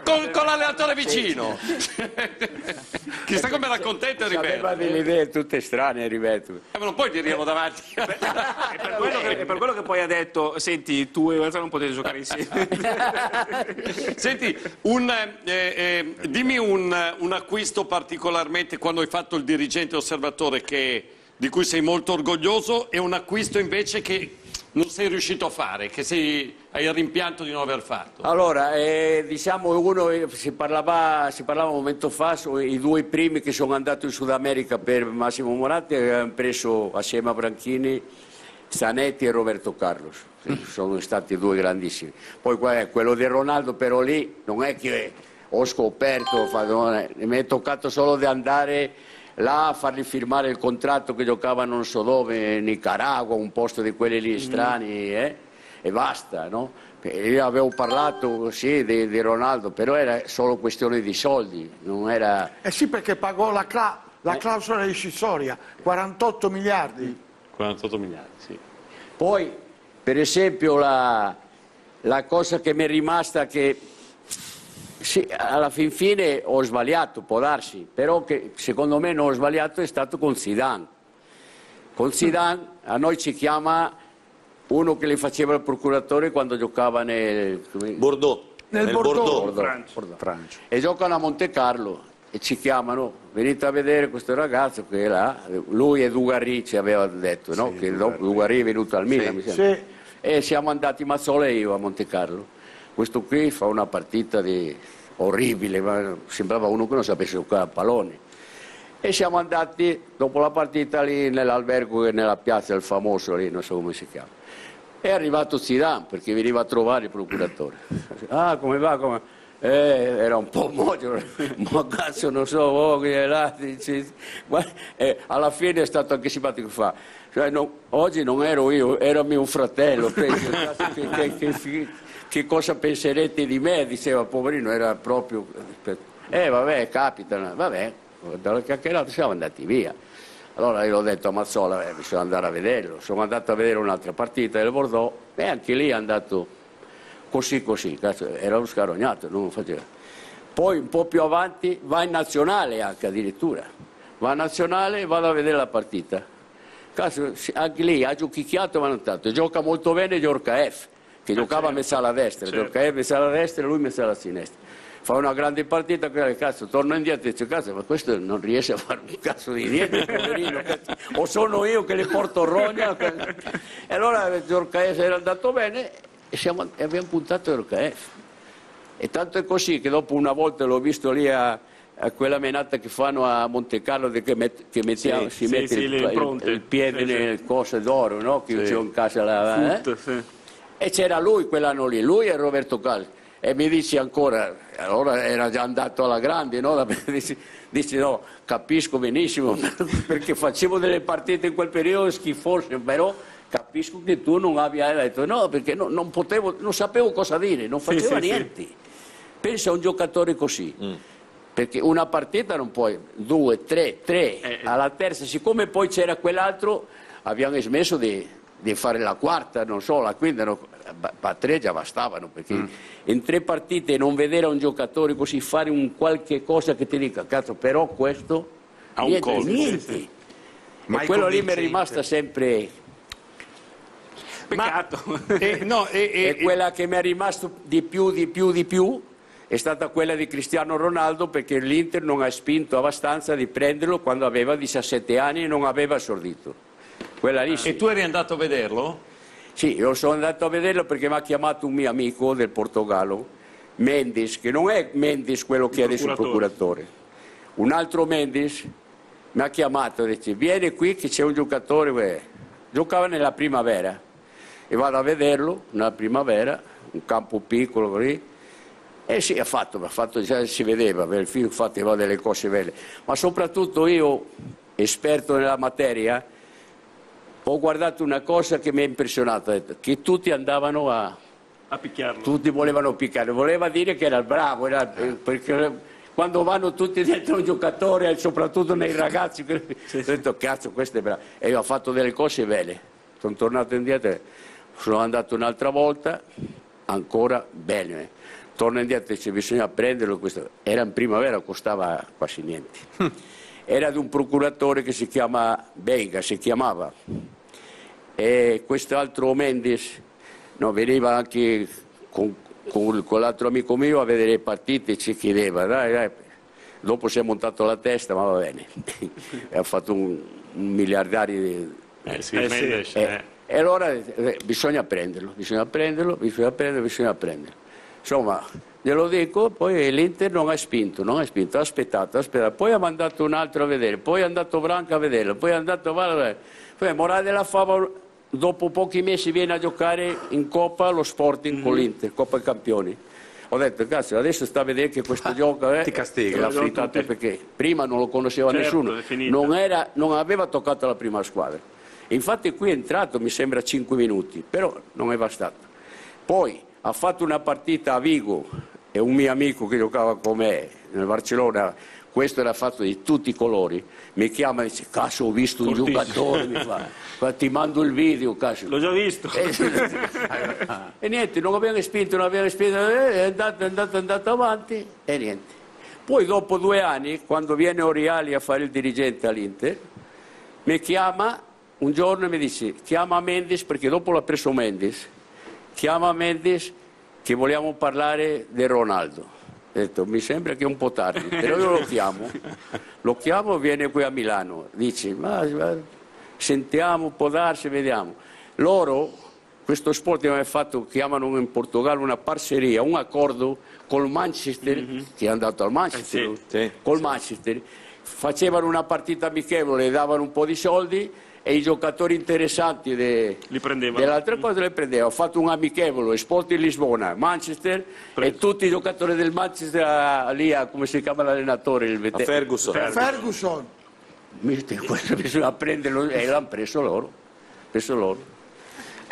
Con, con l'allenatore vicino. Chissà come era contento Heriberto. Aveva delle idee tutte strane Heriberto. Eh, ma non puoi dirglielo davanti. E per, quello che, e per quello che poi ha detto, senti, tu e Walter non potete giocare insieme. Senti, un, eh, eh, dimmi un, un acquisto particolarmente quando hai fatto il dirigente osservatore che... di cui sei molto orgoglioso, e un acquisto invece che non sei riuscito a fare, che sei, hai il rimpianto di non aver fatto. Allora, eh, diciamo, uno si parlava, si parlava un momento fa, i due primi che sono andati in Sud America per Massimo Moratti, hanno preso assieme a Branchini, Zanetti e Roberto Carlos, sono stati due grandissimi. Poi quello di Ronaldo, però lì non è che ho scoperto, mi è toccato solo di andare... là a fargli firmare il contratto che giocava non so dove, in Nicaragua, un posto di quelli lì strani, eh? E basta, no? Io avevo parlato, sì, di, di Ronaldo, però era solo questione di soldi, non era... Eh sì, perché pagò la, cla la clausola rescissoria, quarantotto miliardi. quarantotto miliardi, sì. Poi, per esempio, la, la cosa che mi è rimasta che... Sì, alla fin fine ho sbagliato, può darsi, però che secondo me non ho sbagliato è stato con Zidane. Con Zidane a noi ci chiama uno che le faceva il procuratore quando giocava nel... Bordeaux. Nel, nel Bordeaux, Bordeaux. Bordeaux. Bordeaux. Francia. E giocano a Monte Carlo e ci chiamano, venite a vedere questo ragazzo che è là, lui e Dugarri ci aveva detto, no? Sì, che Dugarri. Dugarri è venuto al Milan, sì, mi sembra. Sì. e siamo andati Mazzola e io a Monte Carlo. Questo qui fa una partita di... orribile, ma sembrava uno che non sapesse giocare a pallone. E siamo andati dopo la partita lì nell'albergo e nella piazza, il famoso lì, non so come si chiama. È arrivato Zidane perché veniva a trovare il procuratore. Ah, come va? Come... Eh, era un po' mogio, ma cazzo non so, oh, che là, ma, eh, alla fine è stato anche simpatico. Fa. Cioè, no, oggi non ero io, era mio fratello. Penso, che, che, che, che, che cosa penserete di me? Diceva, poverino, era proprio... Eh, vabbè, capita, vabbè. Dalla chiacchierata siamo andati via. Allora io ho detto a Mazzola, eh, bisogna andare a vederlo. Sono andato a vedere un'altra partita del Bordeaux e anche lì è andato così così, cazzo, era uno scarognato, non faceva. Poi un po' più avanti va in nazionale anche addirittura, va in nazionale e vado a vedere la partita. Cazzo, anche lì ha giochicchiato ma non tanto, gioca molto bene Djorkaeff, che giocava a messa alla destra, Djorkaeff messa alla destra e lui messa alla sinistra. Fa una grande partita, cazzo, torno indietro e dice, cazzo, ma questo non riesce a fare un cazzo di niente, poverino, cazzo. O sono io che le porto rogna. E allora Djorkaeff era andato bene e, siamo, e abbiamo puntato Djorkaeff. E tanto è così che dopo una volta l'ho visto lì a, a quella menata che fanno a Monte Carlo che, met, che mettiamo, sì, si sì, mette sì, il, il, il piede sì, nel sì. coso d'oro, no? Che sì. c'è in casa la, Foot, eh? sì. E c'era lui quell'anno lì, lui e Roberto Carlos. E mi dici ancora, allora era già andato alla grande, no? Dici, dici no, capisco benissimo, perché facevo delle partite in quel periodo schifose, però capisco che tu non abbia detto no, perché no, non potevo, non sapevo cosa dire, non faceva sì, sì, niente. Sì. Pensa a un giocatore così, mm. perché una partita non puoi, due, tre, tre, eh, alla terza, siccome poi c'era quell'altro, abbiamo smesso di... di fare la quarta, non so, la quinta, no, a tre già bastavano, perché mm. in tre partite non vedere un giocatore così fare un qualche cosa che ti dica, cazzo, però questo ha un colpo, niente. Sì. Ma quello lì mi è rimasta sempre... Peccato. Ma, eh, no, eh, eh, e quella che mi è rimasto di più, di più, di più, è stata quella di Cristiano Ronaldo, perché l'Inter non ha spinto abbastanza di prenderlo quando aveva diciassette anni e non aveva esordito. Quella lì, ah, sì. E tu eri andato a vederlo? Sì, io sono andato a vederlo perché mi ha chiamato un mio amico del Portogallo, Mendes, che non è Mendes quello che è adesso il procuratore. Un altro Mendes mi ha chiamato e dice, vieni qui che c'è un giocatore, beh. Giocava nella primavera e vado a vederlo nella primavera, un campo piccolo lì. E sì, ha fatto, ha fatto, già si vedeva, il film faceva delle cose belle. Ma soprattutto io, esperto nella materia, ho guardato una cosa che mi ha impressionato, che tutti andavano a... a picchiarlo. Tutti volevano picchiarlo, voleva dire che era bravo, era... perché quando vanno tutti dentro un giocatore, soprattutto nei ragazzi, sì, ho detto, cazzo, questo è bravo. E ho fatto delle cose belle, sono tornato indietro, sono andato un'altra volta, ancora bene. Torno indietro e dice, bisogna prenderlo, questo. Era in primavera, costava quasi niente. Era di un procuratore che si chiama Veiga, si chiamava, e quest'altro Mendes, no, veniva anche con, con, con l'altro amico mio a vedere le partite e ci chiedeva, dai, dai. Dopo si è montato la testa, ma va bene, e ha fatto un, un miliardario di... Eh, sì, eh, Mendes, sì. eh. E allora eh, bisogna prenderlo, bisogna prenderlo, bisogna prenderlo, bisogna prenderlo. Insomma, glielo dico, poi l'Inter non ha spinto, non ha spinto, ha aspettato, ha aspettato, poi ha mandato un altro a vedere, poi è andato Branca a vederlo, poi è andato Vale, poi morale della fava, dopo pochi mesi viene a giocare in Coppa lo Sporting mm-hmm. con l'Inter, Coppa dei Campioni. Ho detto, cazzo, adesso sta a vedere che questo gioco eh, ti castiga, l'ha frittata perché prima non lo conosceva certo, nessuno, non, era, non aveva toccato la prima squadra. Infatti qui è entrato, mi sembra, cinque minuti, però non è bastato. Poi ha fatto una partita a Vigo e un mio amico che giocava con me nel Barcellona, questo era fatto di tutti i colori, mi chiama e dice, cazzo, ho visto un Fortissimo. giocatore, mi fa, ti mando il video, cazzo. L'ho già visto. E, e niente, non abbiamo spinto, non abbiamo spinto, è andato, è andato, è andato avanti e niente. Poi dopo due anni, quando viene Oriali a fare il dirigente all'Inter, mi chiama un giorno e mi dice, chiama Mendes, perché dopo l'ha preso Mendes, chiama Mendes che vogliamo parlare di Ronaldo. Ho detto, mi sembra che è un po' tardi, però io lo chiamo, lo chiamo, viene qui a Milano, dice, ma, ma sentiamo, può darsi, vediamo. Loro, questo sport aveva fatto, chiamano in Portogallo, una parceria, un accordo col Manchester, mm-hmm. che è andato al Manchester, eh sì, sì, col sì. Manchester, facevano una partita amichevole, davano un po' di soldi e i giocatori interessanti de, dell'altra cosa le prendevano. Ho fatto un amichevole, Sport in Lisbona, Manchester, preso. E tutti i giocatori del Manchester a, lì a, come si chiama l'allenatore? Il vete... a Ferguson. Ferguson. Ferguson. Questo bisogna prenderlo e l'hanno preso loro. Preso loro.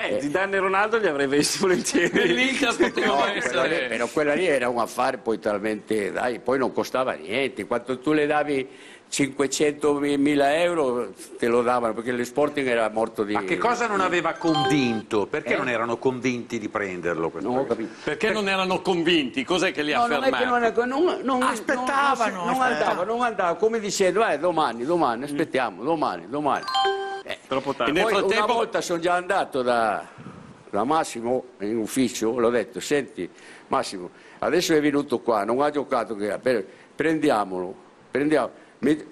Eh, Zidane e Ronaldo li avrei visto volentieri. Lì no, quella lì, però quella lì era un affare poi talmente, dai, poi non costava niente. Quando tu le davi cinquecentomila euro te lo davano, perché lo Sporting era morto di... Ma che cosa non aveva convinto? Perché eh? non erano convinti di prenderlo? Non ho capito. Perché per... non erano convinti? Cos'è che li ha no, fermato? Non, è che non, non, non aspettavano, non, non, non andava, non andava, come dicendo, eh, domani, domani, aspettiamo, domani, domani. Eh, troppo tardi. Poi, frattempo... Una volta sono già andato da, da Massimo in ufficio, l'ho detto, senti Massimo, adesso è venuto qua, non ha giocato, che... prendiamolo, prendiamolo.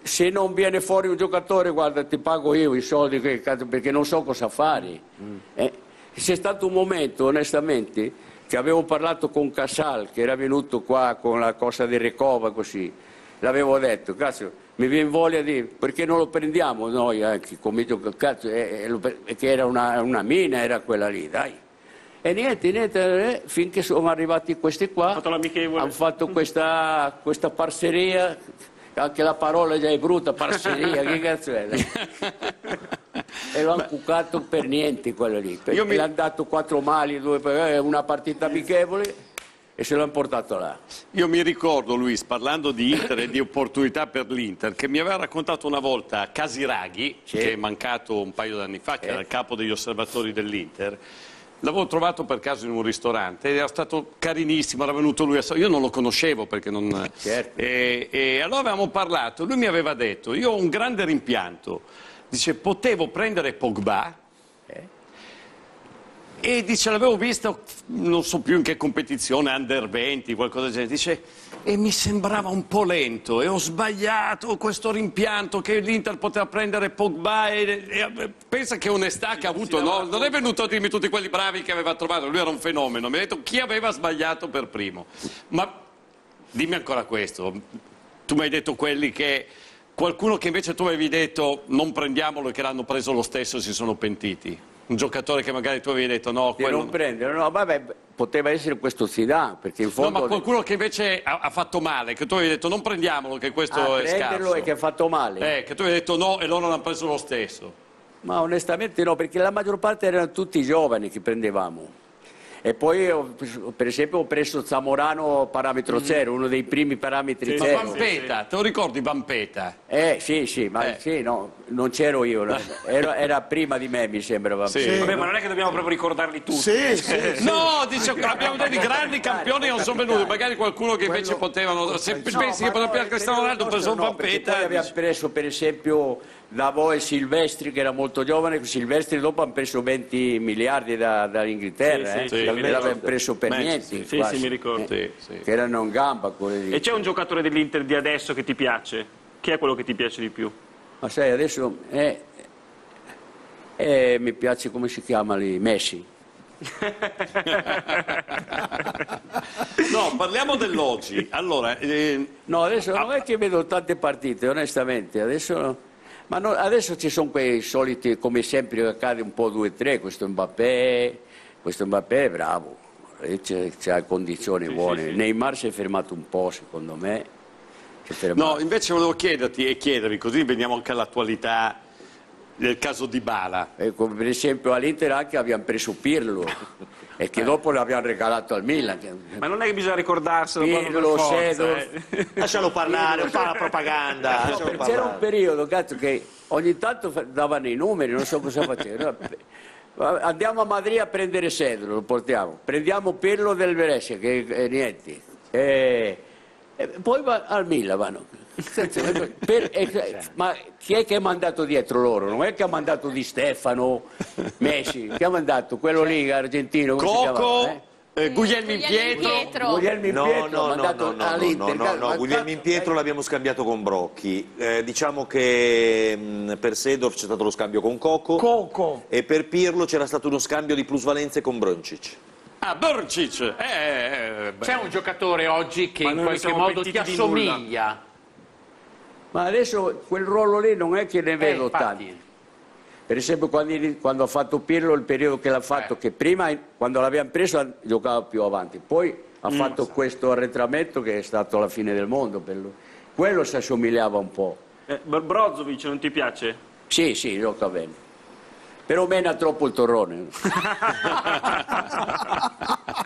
Se non viene fuori un giocatore, guarda, ti pago io i soldi, perché non so cosa fare. Mm. Eh, c'è stato un momento, onestamente, che avevo parlato con Casal, che era venuto qua con la cosa di Recova, così, l'avevo detto, cazzo, mi viene voglia di... perché non lo prendiamo noi anche come giocato, eh, eh, che era una, una mina, era quella lì, dai. E niente, niente, eh, finché sono arrivati questi qua, fatto hanno fatto questa, questa parceria, anche la parola già è brutta, parceria, che cazzo è? E lo hanno cucato per niente quello lì, perché mi... gli hanno dato quattro mali, due, una partita amichevole... e se l'hanno portato là. Io mi ricordo, Luis, parlando di Inter e di opportunità per l'Inter, che mi aveva raccontato una volta Casiraghi, sì. che è mancato un paio d'anni fa, che sì. era il capo degli osservatori dell'Inter. L'avevo trovato per caso in un ristorante, era stato carinissimo, era venuto lui a... io non lo conoscevo perché non... Certo. E, e allora avevamo parlato, lui mi aveva detto, io ho un grande rimpianto, dice, potevo prendere Pogba, e dice, l'avevo visto, non so più in che competizione, under venti, qualcosa del genere, dice, e mi sembrava un po' lento, e ho sbagliato questo rimpianto che l'Inter poteva prendere Pogba, e, e pensa che onestà che ha avuto, no? Non è venuto a dirmi tutti quelli bravi che aveva trovato, lui era un fenomeno, mi ha detto chi aveva sbagliato per primo. Ma dimmi ancora questo, tu mi hai detto quelli che... qualcuno che invece tu avevi detto non prendiamolo e che l'hanno preso lo stesso e si sono pentiti. Un giocatore che magari tu avevi detto no, quello... non prendere, no, vabbè, poteva essere questo Zidane, perché in fondo... No, ma qualcuno che invece ha, ha fatto male, che tu avevi detto non prendiamolo, che questo ah, è scarso. Ah, prenderlo e che ha fatto male. Eh, che tu avevi detto no e loro l'hanno preso lo stesso. Ma onestamente no, perché la maggior parte erano tutti giovani che prendevamo. E poi, ho, per esempio, ho preso Zamorano parametro zero, uno dei primi parametri sì, zero. Ma Vampeta, te lo ricordi Vampeta? Eh, sì, sì, ma eh. sì, no, non c'ero io, no. era, era prima di me, mi sembra Vampeta. Sì. Vabbè, ma non è che dobbiamo proprio ricordarli tutti. Sì, sì, sì. No, dice, abbiamo dei grandi campioni che non sono venuti, magari qualcuno che invece quello... potevano... Se no, pensi che poteva no, Cristiano Ronaldo, ho preso no, Vampeta... Poi abbiamo preso, per esempio... Da voi Silvestri, che era molto giovane, Silvestri dopo hanno preso venti miliardi da, dall'Inghilterra, sì, sì, eh? sì, l'avevano preso per niente. Sì, quasi, sì, mi ricordo. Eh? Sì. Che erano in gamba. Quelli e c'è un giocatore dell'Inter di adesso che ti piace? Chi è quello che ti piace di più? Ma sai, adesso eh, eh, mi piace, come si chiama lì, Messi. No, parliamo dell'oggi. Allora, eh... no, adesso non è che vedo tante partite, onestamente, adesso... Ma no, adesso ci sono quei soliti, come sempre accade un po' due o tre, questo Mbappé, questo Mbappé è bravo, ha condizioni sì, buone, sì, sì. Neymar si è fermato un po' secondo me. No, invece volevo chiederti e chiedervi, così veniamo anche all'attualità del caso Dybala. Ecco, per esempio all'Inter anche abbiamo preso Pirlo. E che dopo l'abbiamo regalato al Milan. Ma non è che bisogna ricordarselo. Pirlo, Seedorf, eh. Lascialo parlare, Pirlo. Fa la propaganda. No, c'era un periodo, cazzo, che ogni tanto davano i numeri, non so cosa facevano. Andiamo a Madrid a prendere Seedorf, lo portiamo. Prendiamo Pirlo del Brescia, che è niente. E, e poi va al Milan vanno. Per, eh, ma chi è che ha mandato dietro loro? Non è che ha mandato Di Stefano, Messi, che ha mandato quello lì argentino, Coco, eh? Eh, Guglielmin Pietro. Pietro. Guglielmin no, Pietro no, mandato no, no, all'Inter. No, no, no, no. Guglielmin Pietro l'abbiamo scambiato con Brocchi. Eh, diciamo che mh, per Sedorf c'è stato lo scambio con Coco. Coco. E per Pirlo c'era stato uno scambio di plusvalenze con Broncic. Ah, Broncic. Eh, C'è un giocatore oggi che in qualche modo ti assomiglia. Ma adesso quel ruolo lì non è che ne vedo eh, tanti. Per esempio quando, quando ha fatto Pirlo, il periodo che l'ha fatto, eh. che prima quando l'abbiamo preso giocava più avanti, poi ha mm, fatto so. questo arretramento che è stato la fine del mondo per lui. Quello si assomigliava un po'. Eh, Brozovic non ti piace? Sì, sì, gioca bene. Però mena troppo il torrone.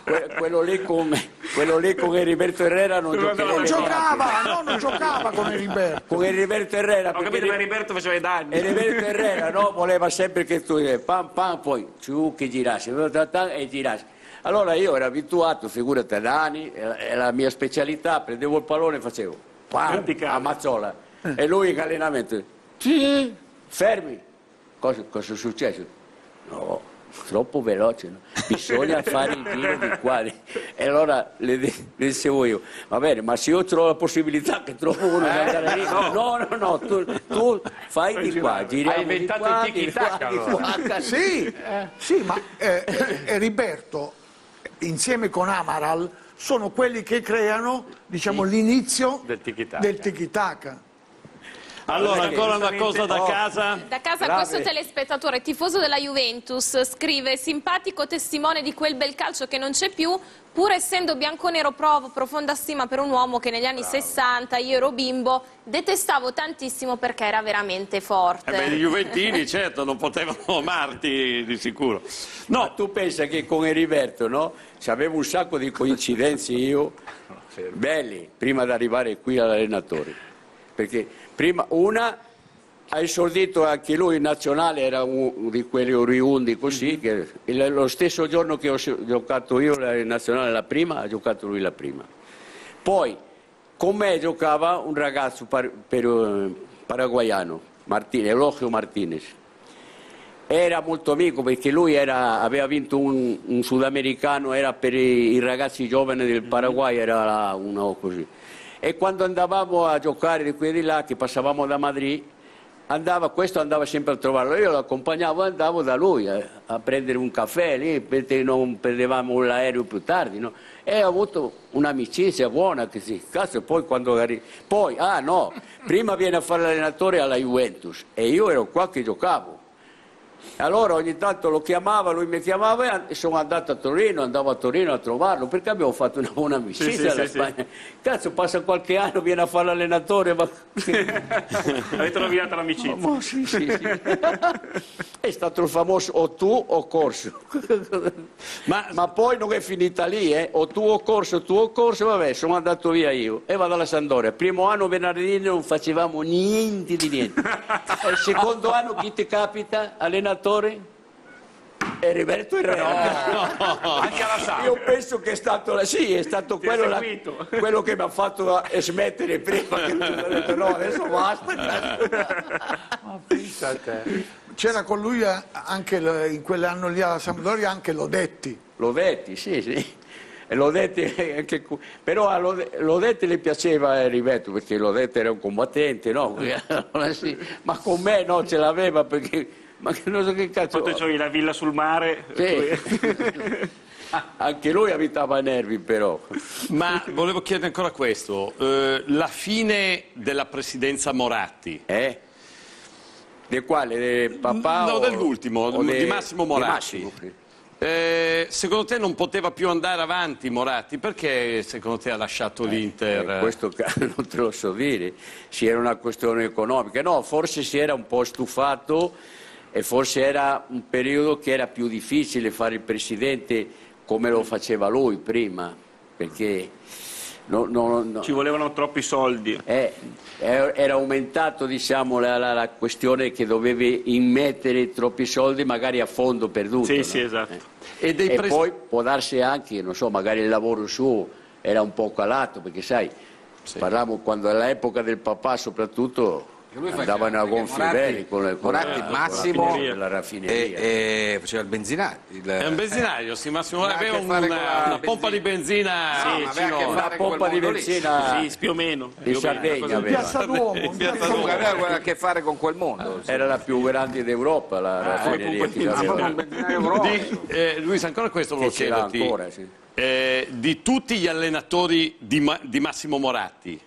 Que quello, lì con, quello lì con Heriberto Herrera non giocava. Non giocava, no, non giocava con Heriberto. Con Heriberto Herrera. Ho capito, ma Heriberto faceva i danni. Heriberto Herrera, no, voleva sempre che tu pam pam, poi ciù che girassi, e girassi. Allora io ero abituato, figurati, ad anni, è la mia specialità, prendevo il pallone e facevo pam, a Mazzola. E lui in allenamento, sì, fermi. Cosa, cosa è successo? No. Troppo veloce, no? Bisogna fare il giro di quali. E allora le, le dicevo io, va bene, ma se io trovo la possibilità che trovo uno di andare lì, no, no, no, tu, tu fai di qua, giriamo. Hai inventato qua, il tiki-taka, allora. Sì, eh. sì, ma eh, Heriberto, insieme con Amaral, sono quelli che creano, diciamo, l'inizio del tiki-taka. Allora, ancora una cosa da casa. Da casa Brave. Questo telespettatore, tifoso della Juventus, scrive: simpatico testimone di quel bel calcio che non c'è più, pur essendo bianconero provo profonda stima per un uomo che negli anni Bravo. sessanta, io ero bimbo, detestavo tantissimo perché era veramente forte. Eh beh, i Juventini certo non potevano amarti di sicuro. No, ma tu pensa che con Heriberto, no? C'avevo un sacco di coincidenze io, belli, prima di arrivare qui all'allenatore. Perché prima una ha esordito anche lui in nazionale, era uno di quelli oriundi così, che lo stesso giorno che ho giocato io in nazionale la prima, ha giocato lui la prima. Poi con me giocava un ragazzo par per, paraguayano, Martinez, Eulogio Martinez. Era molto amico perché lui era, aveva vinto un, un sudamericano, era per i, i ragazzi giovani del Paraguay, era uno così. E quando andavamo a giocare di qui e di là, che passavamo da Madrid, andava, questo andava sempre a trovarlo, io lo accompagnavo e andavo da lui a, a prendere un caffè lì, perché non prendevamo l'aereo più tardi, no? E ho avuto un'amicizia buona, che si cazzo, poi quando arrivo, poi, ah no, prima viene a fare l'allenatore alla Juventus, e io ero qua che giocavo. Allora ogni tanto lo chiamava, lui mi chiamava e sono andato a Torino, andavo a Torino a trovarlo, perché abbiamo fatto una buona amicizia sì, sì, alla sì, Spagna. Sì. Cazzo, passa qualche anno, viene a fare l'allenatore, ma... Avete rovinato l'amicizia. Oh, sì, sì, sì. È stato il famoso o tu o corso. ma, ma poi non è finita lì, eh? O tu o corso, tu o corso, vabbè, sono andato via io. E vado alla Sampdoria. Primo anno, venerdì, non facevamo niente di niente. Il secondo anno, chi ti capita? Allenatore. Heriberto Herrera, no, no. Anche alla Samp. Io penso che è stato la, sì, è stato quello, la, quello che mi ha fatto smettere prima. Che ho detto, no, adesso basta. Ma pensa te. C'era con lui anche in quell'anno lì alla Sampdoria anche Lodetti. Lodetti, sì, sì. Lodetti anche, però a Lodetti le piaceva Heriberto perché Lodetti era un combattente, no? Ma con me no, ce l'aveva perché. Ma che non so che cazzo. Quanto c'è la villa sul mare? Sì. Anche lui abitava a Nervi però. Ma volevo chiedere ancora questo, eh, la fine della presidenza Moratti. Eh? Di quale? Del papà? No, o... dell'ultimo, o di de... Massimo Moratti. Di Massimo, sì. Eh, secondo te non poteva più andare avanti Moratti? Perché secondo te ha lasciato eh, l'Inter? Eh, questo non te lo so dire, si era una questione economica. No, forse si era un po' stufato. E forse era un periodo che era più difficile fare il presidente come lo faceva lui prima, perché no, no, no. ci volevano troppi soldi. Eh, era aumentato, diciamo, la, la, la questione che dovevi immettere troppi soldi magari a fondo perduto. Sì, no? Sì, esatto. Eh. E, dei e poi può darsi anche, non so, magari il lavoro suo era un po' calato, perché sai, sì. parlavamo quando all'epoca del papà soprattutto... andavano a gonfi veli con le Moratti, Massimo la raffineria e, e faceva il benzinaio, il, è un benzinaio, eh, sì, Massimo aveva un, una, una pompa di benzina, sì, sì, no, una pompa di benzina sì, più o meno di Sardegna, in Piazza Duomo, aveva a che fare con quel mondo, sì. Era la più grande d'Europa la raffineria di, eh, Luis, ancora questo lo chiedo ancora, sì. eh, di tutti gli allenatori di, Ma, di Massimo Moratti,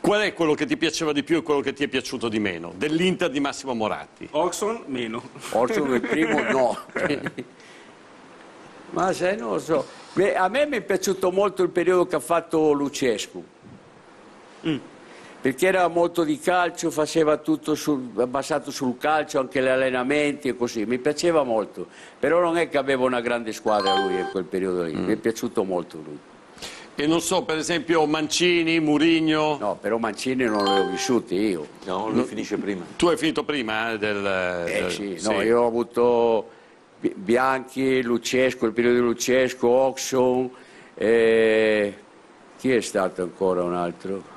qual è quello che ti piaceva di più e quello che ti è piaciuto di meno? Dell'Inter di Massimo Moratti. Olson meno. Olson il primo no. Ma se non lo so. Beh, a me mi è piaciuto molto il periodo che ha fatto Lucescu. Mm. Perché era molto di calcio, faceva tutto sul, basato sul calcio, anche gli allenamenti e così. Mi piaceva molto. Però non è che aveva una grande squadra lui in quel periodo lì. Mm. Mi è piaciuto molto lui. E non so, per esempio Mancini, Mourinho... No, però Mancini non l'ho vissuti io. No, lui no, finisce prima. Tu hai finito prima del... Eh del, sì, sì, no, io ho avuto Bianchi, Lucescu, il periodo di Lucescu, Oxon... Eh, chi è stato ancora un altro?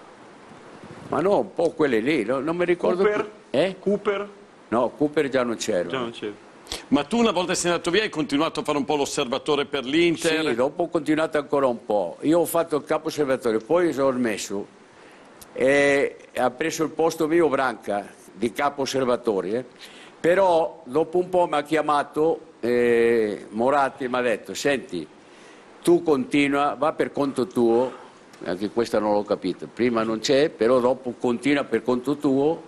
Ma no, un po' quelli lì, no, non mi ricordo... Cooper? Eh? Cooper? No, Cooper già non c'era. Già non c'era. Ma tu una volta sei andato via hai continuato a fare un po' l'osservatore per l'Inter? Sì, dopo ho continuato ancora un po'. Io ho fatto il capo osservatore, poi ho smesso e ha preso il posto mio Branca di capo osservatore. Eh. Però dopo un po' mi ha chiamato eh, Moratti e mi ha detto: senti, tu continua, va per conto tuo, anche questa non l'ho capita, prima non c'è, però dopo continua per conto tuo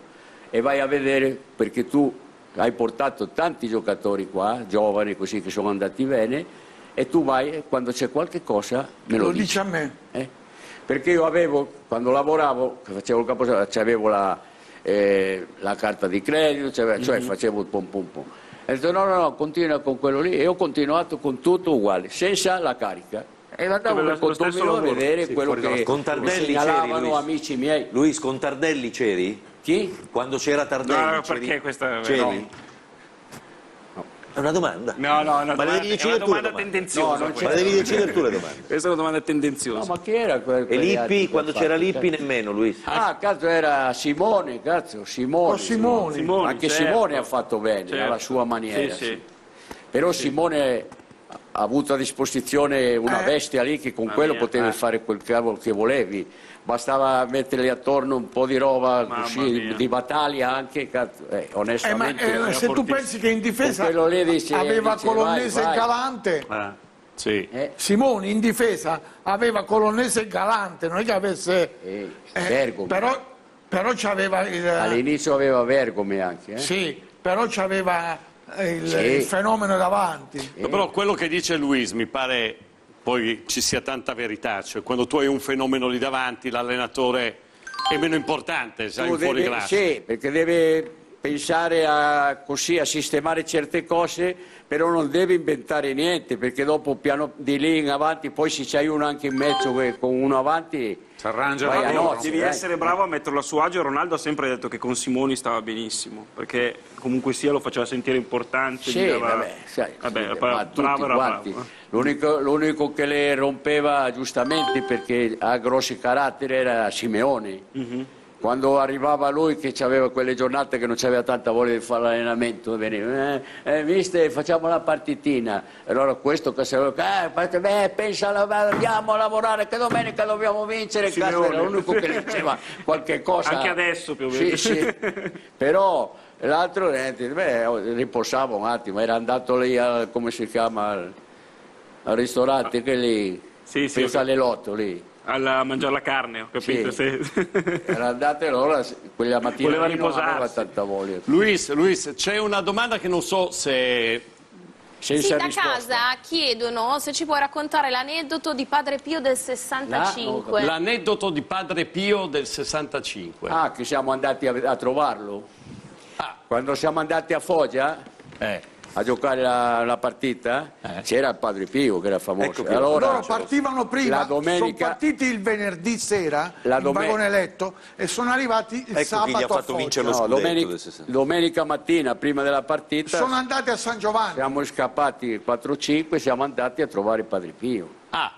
e vai a vedere, perché tu hai portato tanti giocatori qua, giovani così, che sono andati bene, e tu vai, quando c'è qualche cosa me lo, lo dici. dici a me. Eh? Perché io avevo, quando lavoravo, facevo il capo, c'avevo la, eh, la carta di credito, cioè mm-hmm. facevo il pom pom pom. E ho detto no, no, no, continua con quello lì, e ho continuato con tutto uguale, senza la carica. E andavo per conto a vedere sì, quello che mi segnalavano amici miei. Luis, con Tardelli c'eri? Chi? Quando c'era Tardelli. No, perché questa è no. no. una domanda. No, no, no, ma devi decidere tu. Domanda tendenziosa. No, ma devi decidere tu le domande. Questa è una domanda tendenziosa. No, ma chi era quello? E Lippi, quando c'era Lippi nemmeno, Luis. Ah, cazzo, era Simone, cazzo, Simone. Oh, Simone. Simone. Anche certo. Simone ha fatto bene, certo. alla sua maniera. Sì, sì. Sì. Però sì. Simone ha avuto a disposizione una bestia lì che con ah, quello mia, potevi eh. fare quel cavolo che volevi. Bastava mettergli attorno un po' di roba così, di battaglia anche, cazzo, eh, onestamente. Eh, ma, eh, se tu pensi che in difesa lì dice, aveva dice, Colonnese vai, vai. Galante, ah, sì. eh. Simone in difesa aveva Colonnese Galante, non è che avesse... Eh, eh, però però c'aveva... Il... All'inizio aveva Vergome anche. Eh? Sì, però c'aveva il, sì. il fenomeno davanti. Eh. No, però quello che dice Luis mi pare... poi ci sia tanta verità, cioè quando tu hai un fenomeno lì davanti l'allenatore è meno importante, sai, in fuori classe. Sì, perché deve pensare a, così, a sistemare certe cose, però non deve inventare niente, perché dopo piano di lì in avanti, poi se c'hai uno anche in mezzo con uno avanti... Si arrangia, no, devi essere bravo a metterlo a suo agio. Ronaldo ha sempre detto che con Simoni stava benissimo, perché comunque sia lo faceva sentire importante. Sì, dava... vabbè, sai, vabbè, sì, bravo, tutti bravo, quanti. Bravo. L'unico, l'unico che le rompeva giustamente perché ha grossi caratteri era Simeone. Mm-hmm. Quando arrivava lui che aveva quelle giornate che non c'aveva tanta voglia di fare l'allenamento, veniva, eh, eh, mister, facciamo la partitina. Allora questo che sapeva, eh, beh, pensa, andiamo a lavorare, che domenica dobbiamo vincere. Cazzo, era l'unico che le diceva qualche cosa. Anche adesso più o meno. Sì, sì. Però l'altro, beh, riposava un attimo, era andato lì, a, come si chiama, al, al ristorante, ah. che lì, sì, sì, pensa alle lotto lì. Alla mangiare la carne, ho capito? Sì. Sì. Era andata e allora quella mattina voleva riposarsi. Tanta voglia. Luis, Luis, c'è una domanda che non so se... Sì, da risposta. Casa chiedono se ci puoi raccontare l'aneddoto di Padre Pio del sessantacinque. L'aneddoto di Padre Pio del sessantacinque. Ah, che siamo andati a, a trovarlo. Ah. Quando siamo andati a Foggia... Eh. a giocare la, la partita, eh. c'era il Padre Pio che era famoso. Ecco, allora loro partivano prima, la domenica, sono partiti il venerdì sera la in vagone letto e sono arrivati il ecco sabato gli ha fatto a vincere lo no, domenica, domenica mattina prima della partita sono andati a San Giovanni, siamo scappati quattro cinque, siamo andati a trovare il Padre Pio. Ah.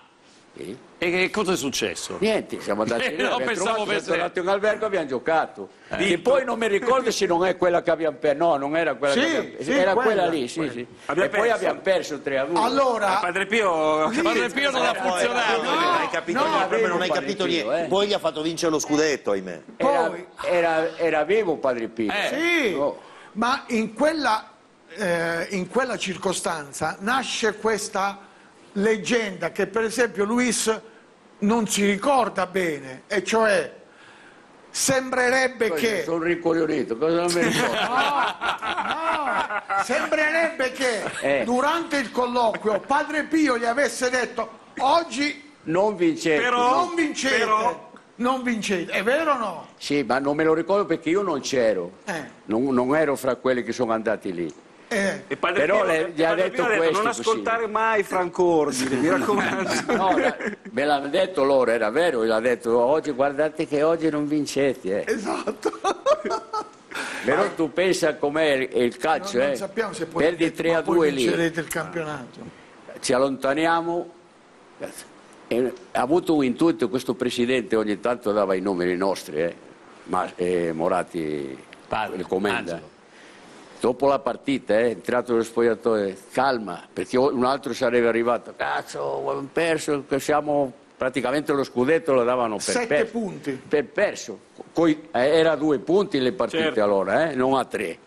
Sì. E che cosa è successo? Niente, siamo andati eh, lì, no, abbiamo trovato, siamo andati in albergo e abbiamo giocato. Eh. E poi non mi ricordo se non è quella che abbiamo perso, no, non era quella sì, che abbiamo sì, era quella, quella lì, sì, quella. Sì. Abbiamo e perso. Poi abbiamo perso tre a uno. Allora, eh, Padre Pio, sì, Padre Pio non ha funzionato. No, non hai capito, no, niente, non hai capito niente. Eh. Poi gli ha fatto vincere lo scudetto, ahimè. Era, era, era vivo Padre Pio. Eh. Sì, no. Ma in quella, eh, in quella circostanza nasce questa leggenda che per esempio Luis non si ricorda bene, e cioè sembrerebbe Poi che sono ricoglionito, cosa non mi ricordo? No, no, sembrerebbe che eh. durante il colloquio Padre Pio gli avesse detto: oggi non vincete, però, non vincete, però... non vincete, è vero o no? Sì, ma non me lo ricordo perché io non c'ero, eh. non, non ero fra quelli che sono andati lì. Eh. E Padre Però Pio, le, gli ha detto, detto questo: non ascoltare così. mai Franco Orsi, mi raccomando. No, la, me l'hanno detto loro, era vero, gli ha detto: oggi guardate che oggi non vincete. Eh. Esatto. Però ma... tu pensa com'è il, il calcio, no, eh. non sappiamo se poi perdi tre a due lì. Vincerete il campionato. Ci allontaniamo. E, ha avuto un intuito questo presidente, ogni tanto dava i numeri nostri, eh. Ma, eh, Moratti, il comanda. Angelo. Dopo la partita eh, è entrato nello spogliatoio, calma, perché un altro sarebbe arrivato, cazzo, abbiamo perso, siamo praticamente lo scudetto lo davano per Sette perso. punti. Per perso, Coi, eh, era a due punti le partite certo. allora, eh, non a tre.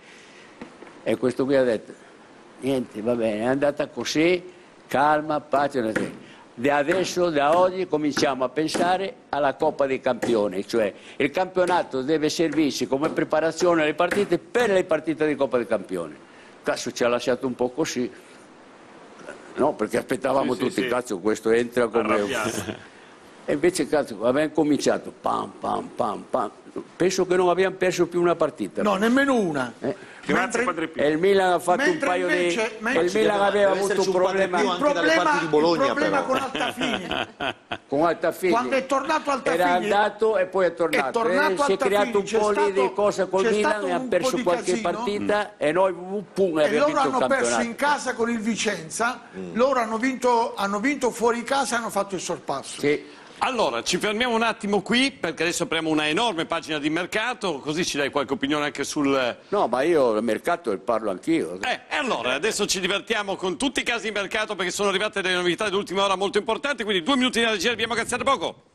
E questo qui ha detto, niente, va bene, è andata così, calma, pace. Da adesso, da oggi, cominciamo a pensare alla Coppa dei Campioni, cioè il campionato deve servirci come preparazione alle partite per le partite di Coppa dei Campioni. Cazzo, ci ha lasciato un po' così, no? Perché aspettavamo sì, tutti, sì, sì. cazzo, questo entra come... E invece, cazzo, abbiamo cominciato, pam, pam, pam, pam. Penso che non abbiamo perso più una partita. No, nemmeno una. Eh? Grazie Padre Pio. E il Milan ha fatto mentre un paio invece, di... Il Milan aveva avuto un problema... Un problema, anche dalle parti di Bologna, il problema però. con Altafini. Con Altafini. Quando è tornato Altafini... Era andato e poi è tornato. È tornato eh, si è creato un po' lì di cosa col Milan, ha perso qualche casino. partita mm. e noi... Pum, e loro hanno perso in casa con il Vicenza, mm. loro hanno vinto, hanno vinto fuori casa e hanno fatto il sorpasso. Sì. Allora, ci fermiamo un attimo qui, perché adesso apriamo una enorme pagina di mercato, così ci dai qualche opinione anche sul... No, ma io del mercato parlo anch'io. Eh, e allora, adesso ci divertiamo con tutti i casi di mercato, perché sono arrivate delle novità dell'ultima ora molto importanti, quindi due minuti di regia, abbiamo cazzato poco.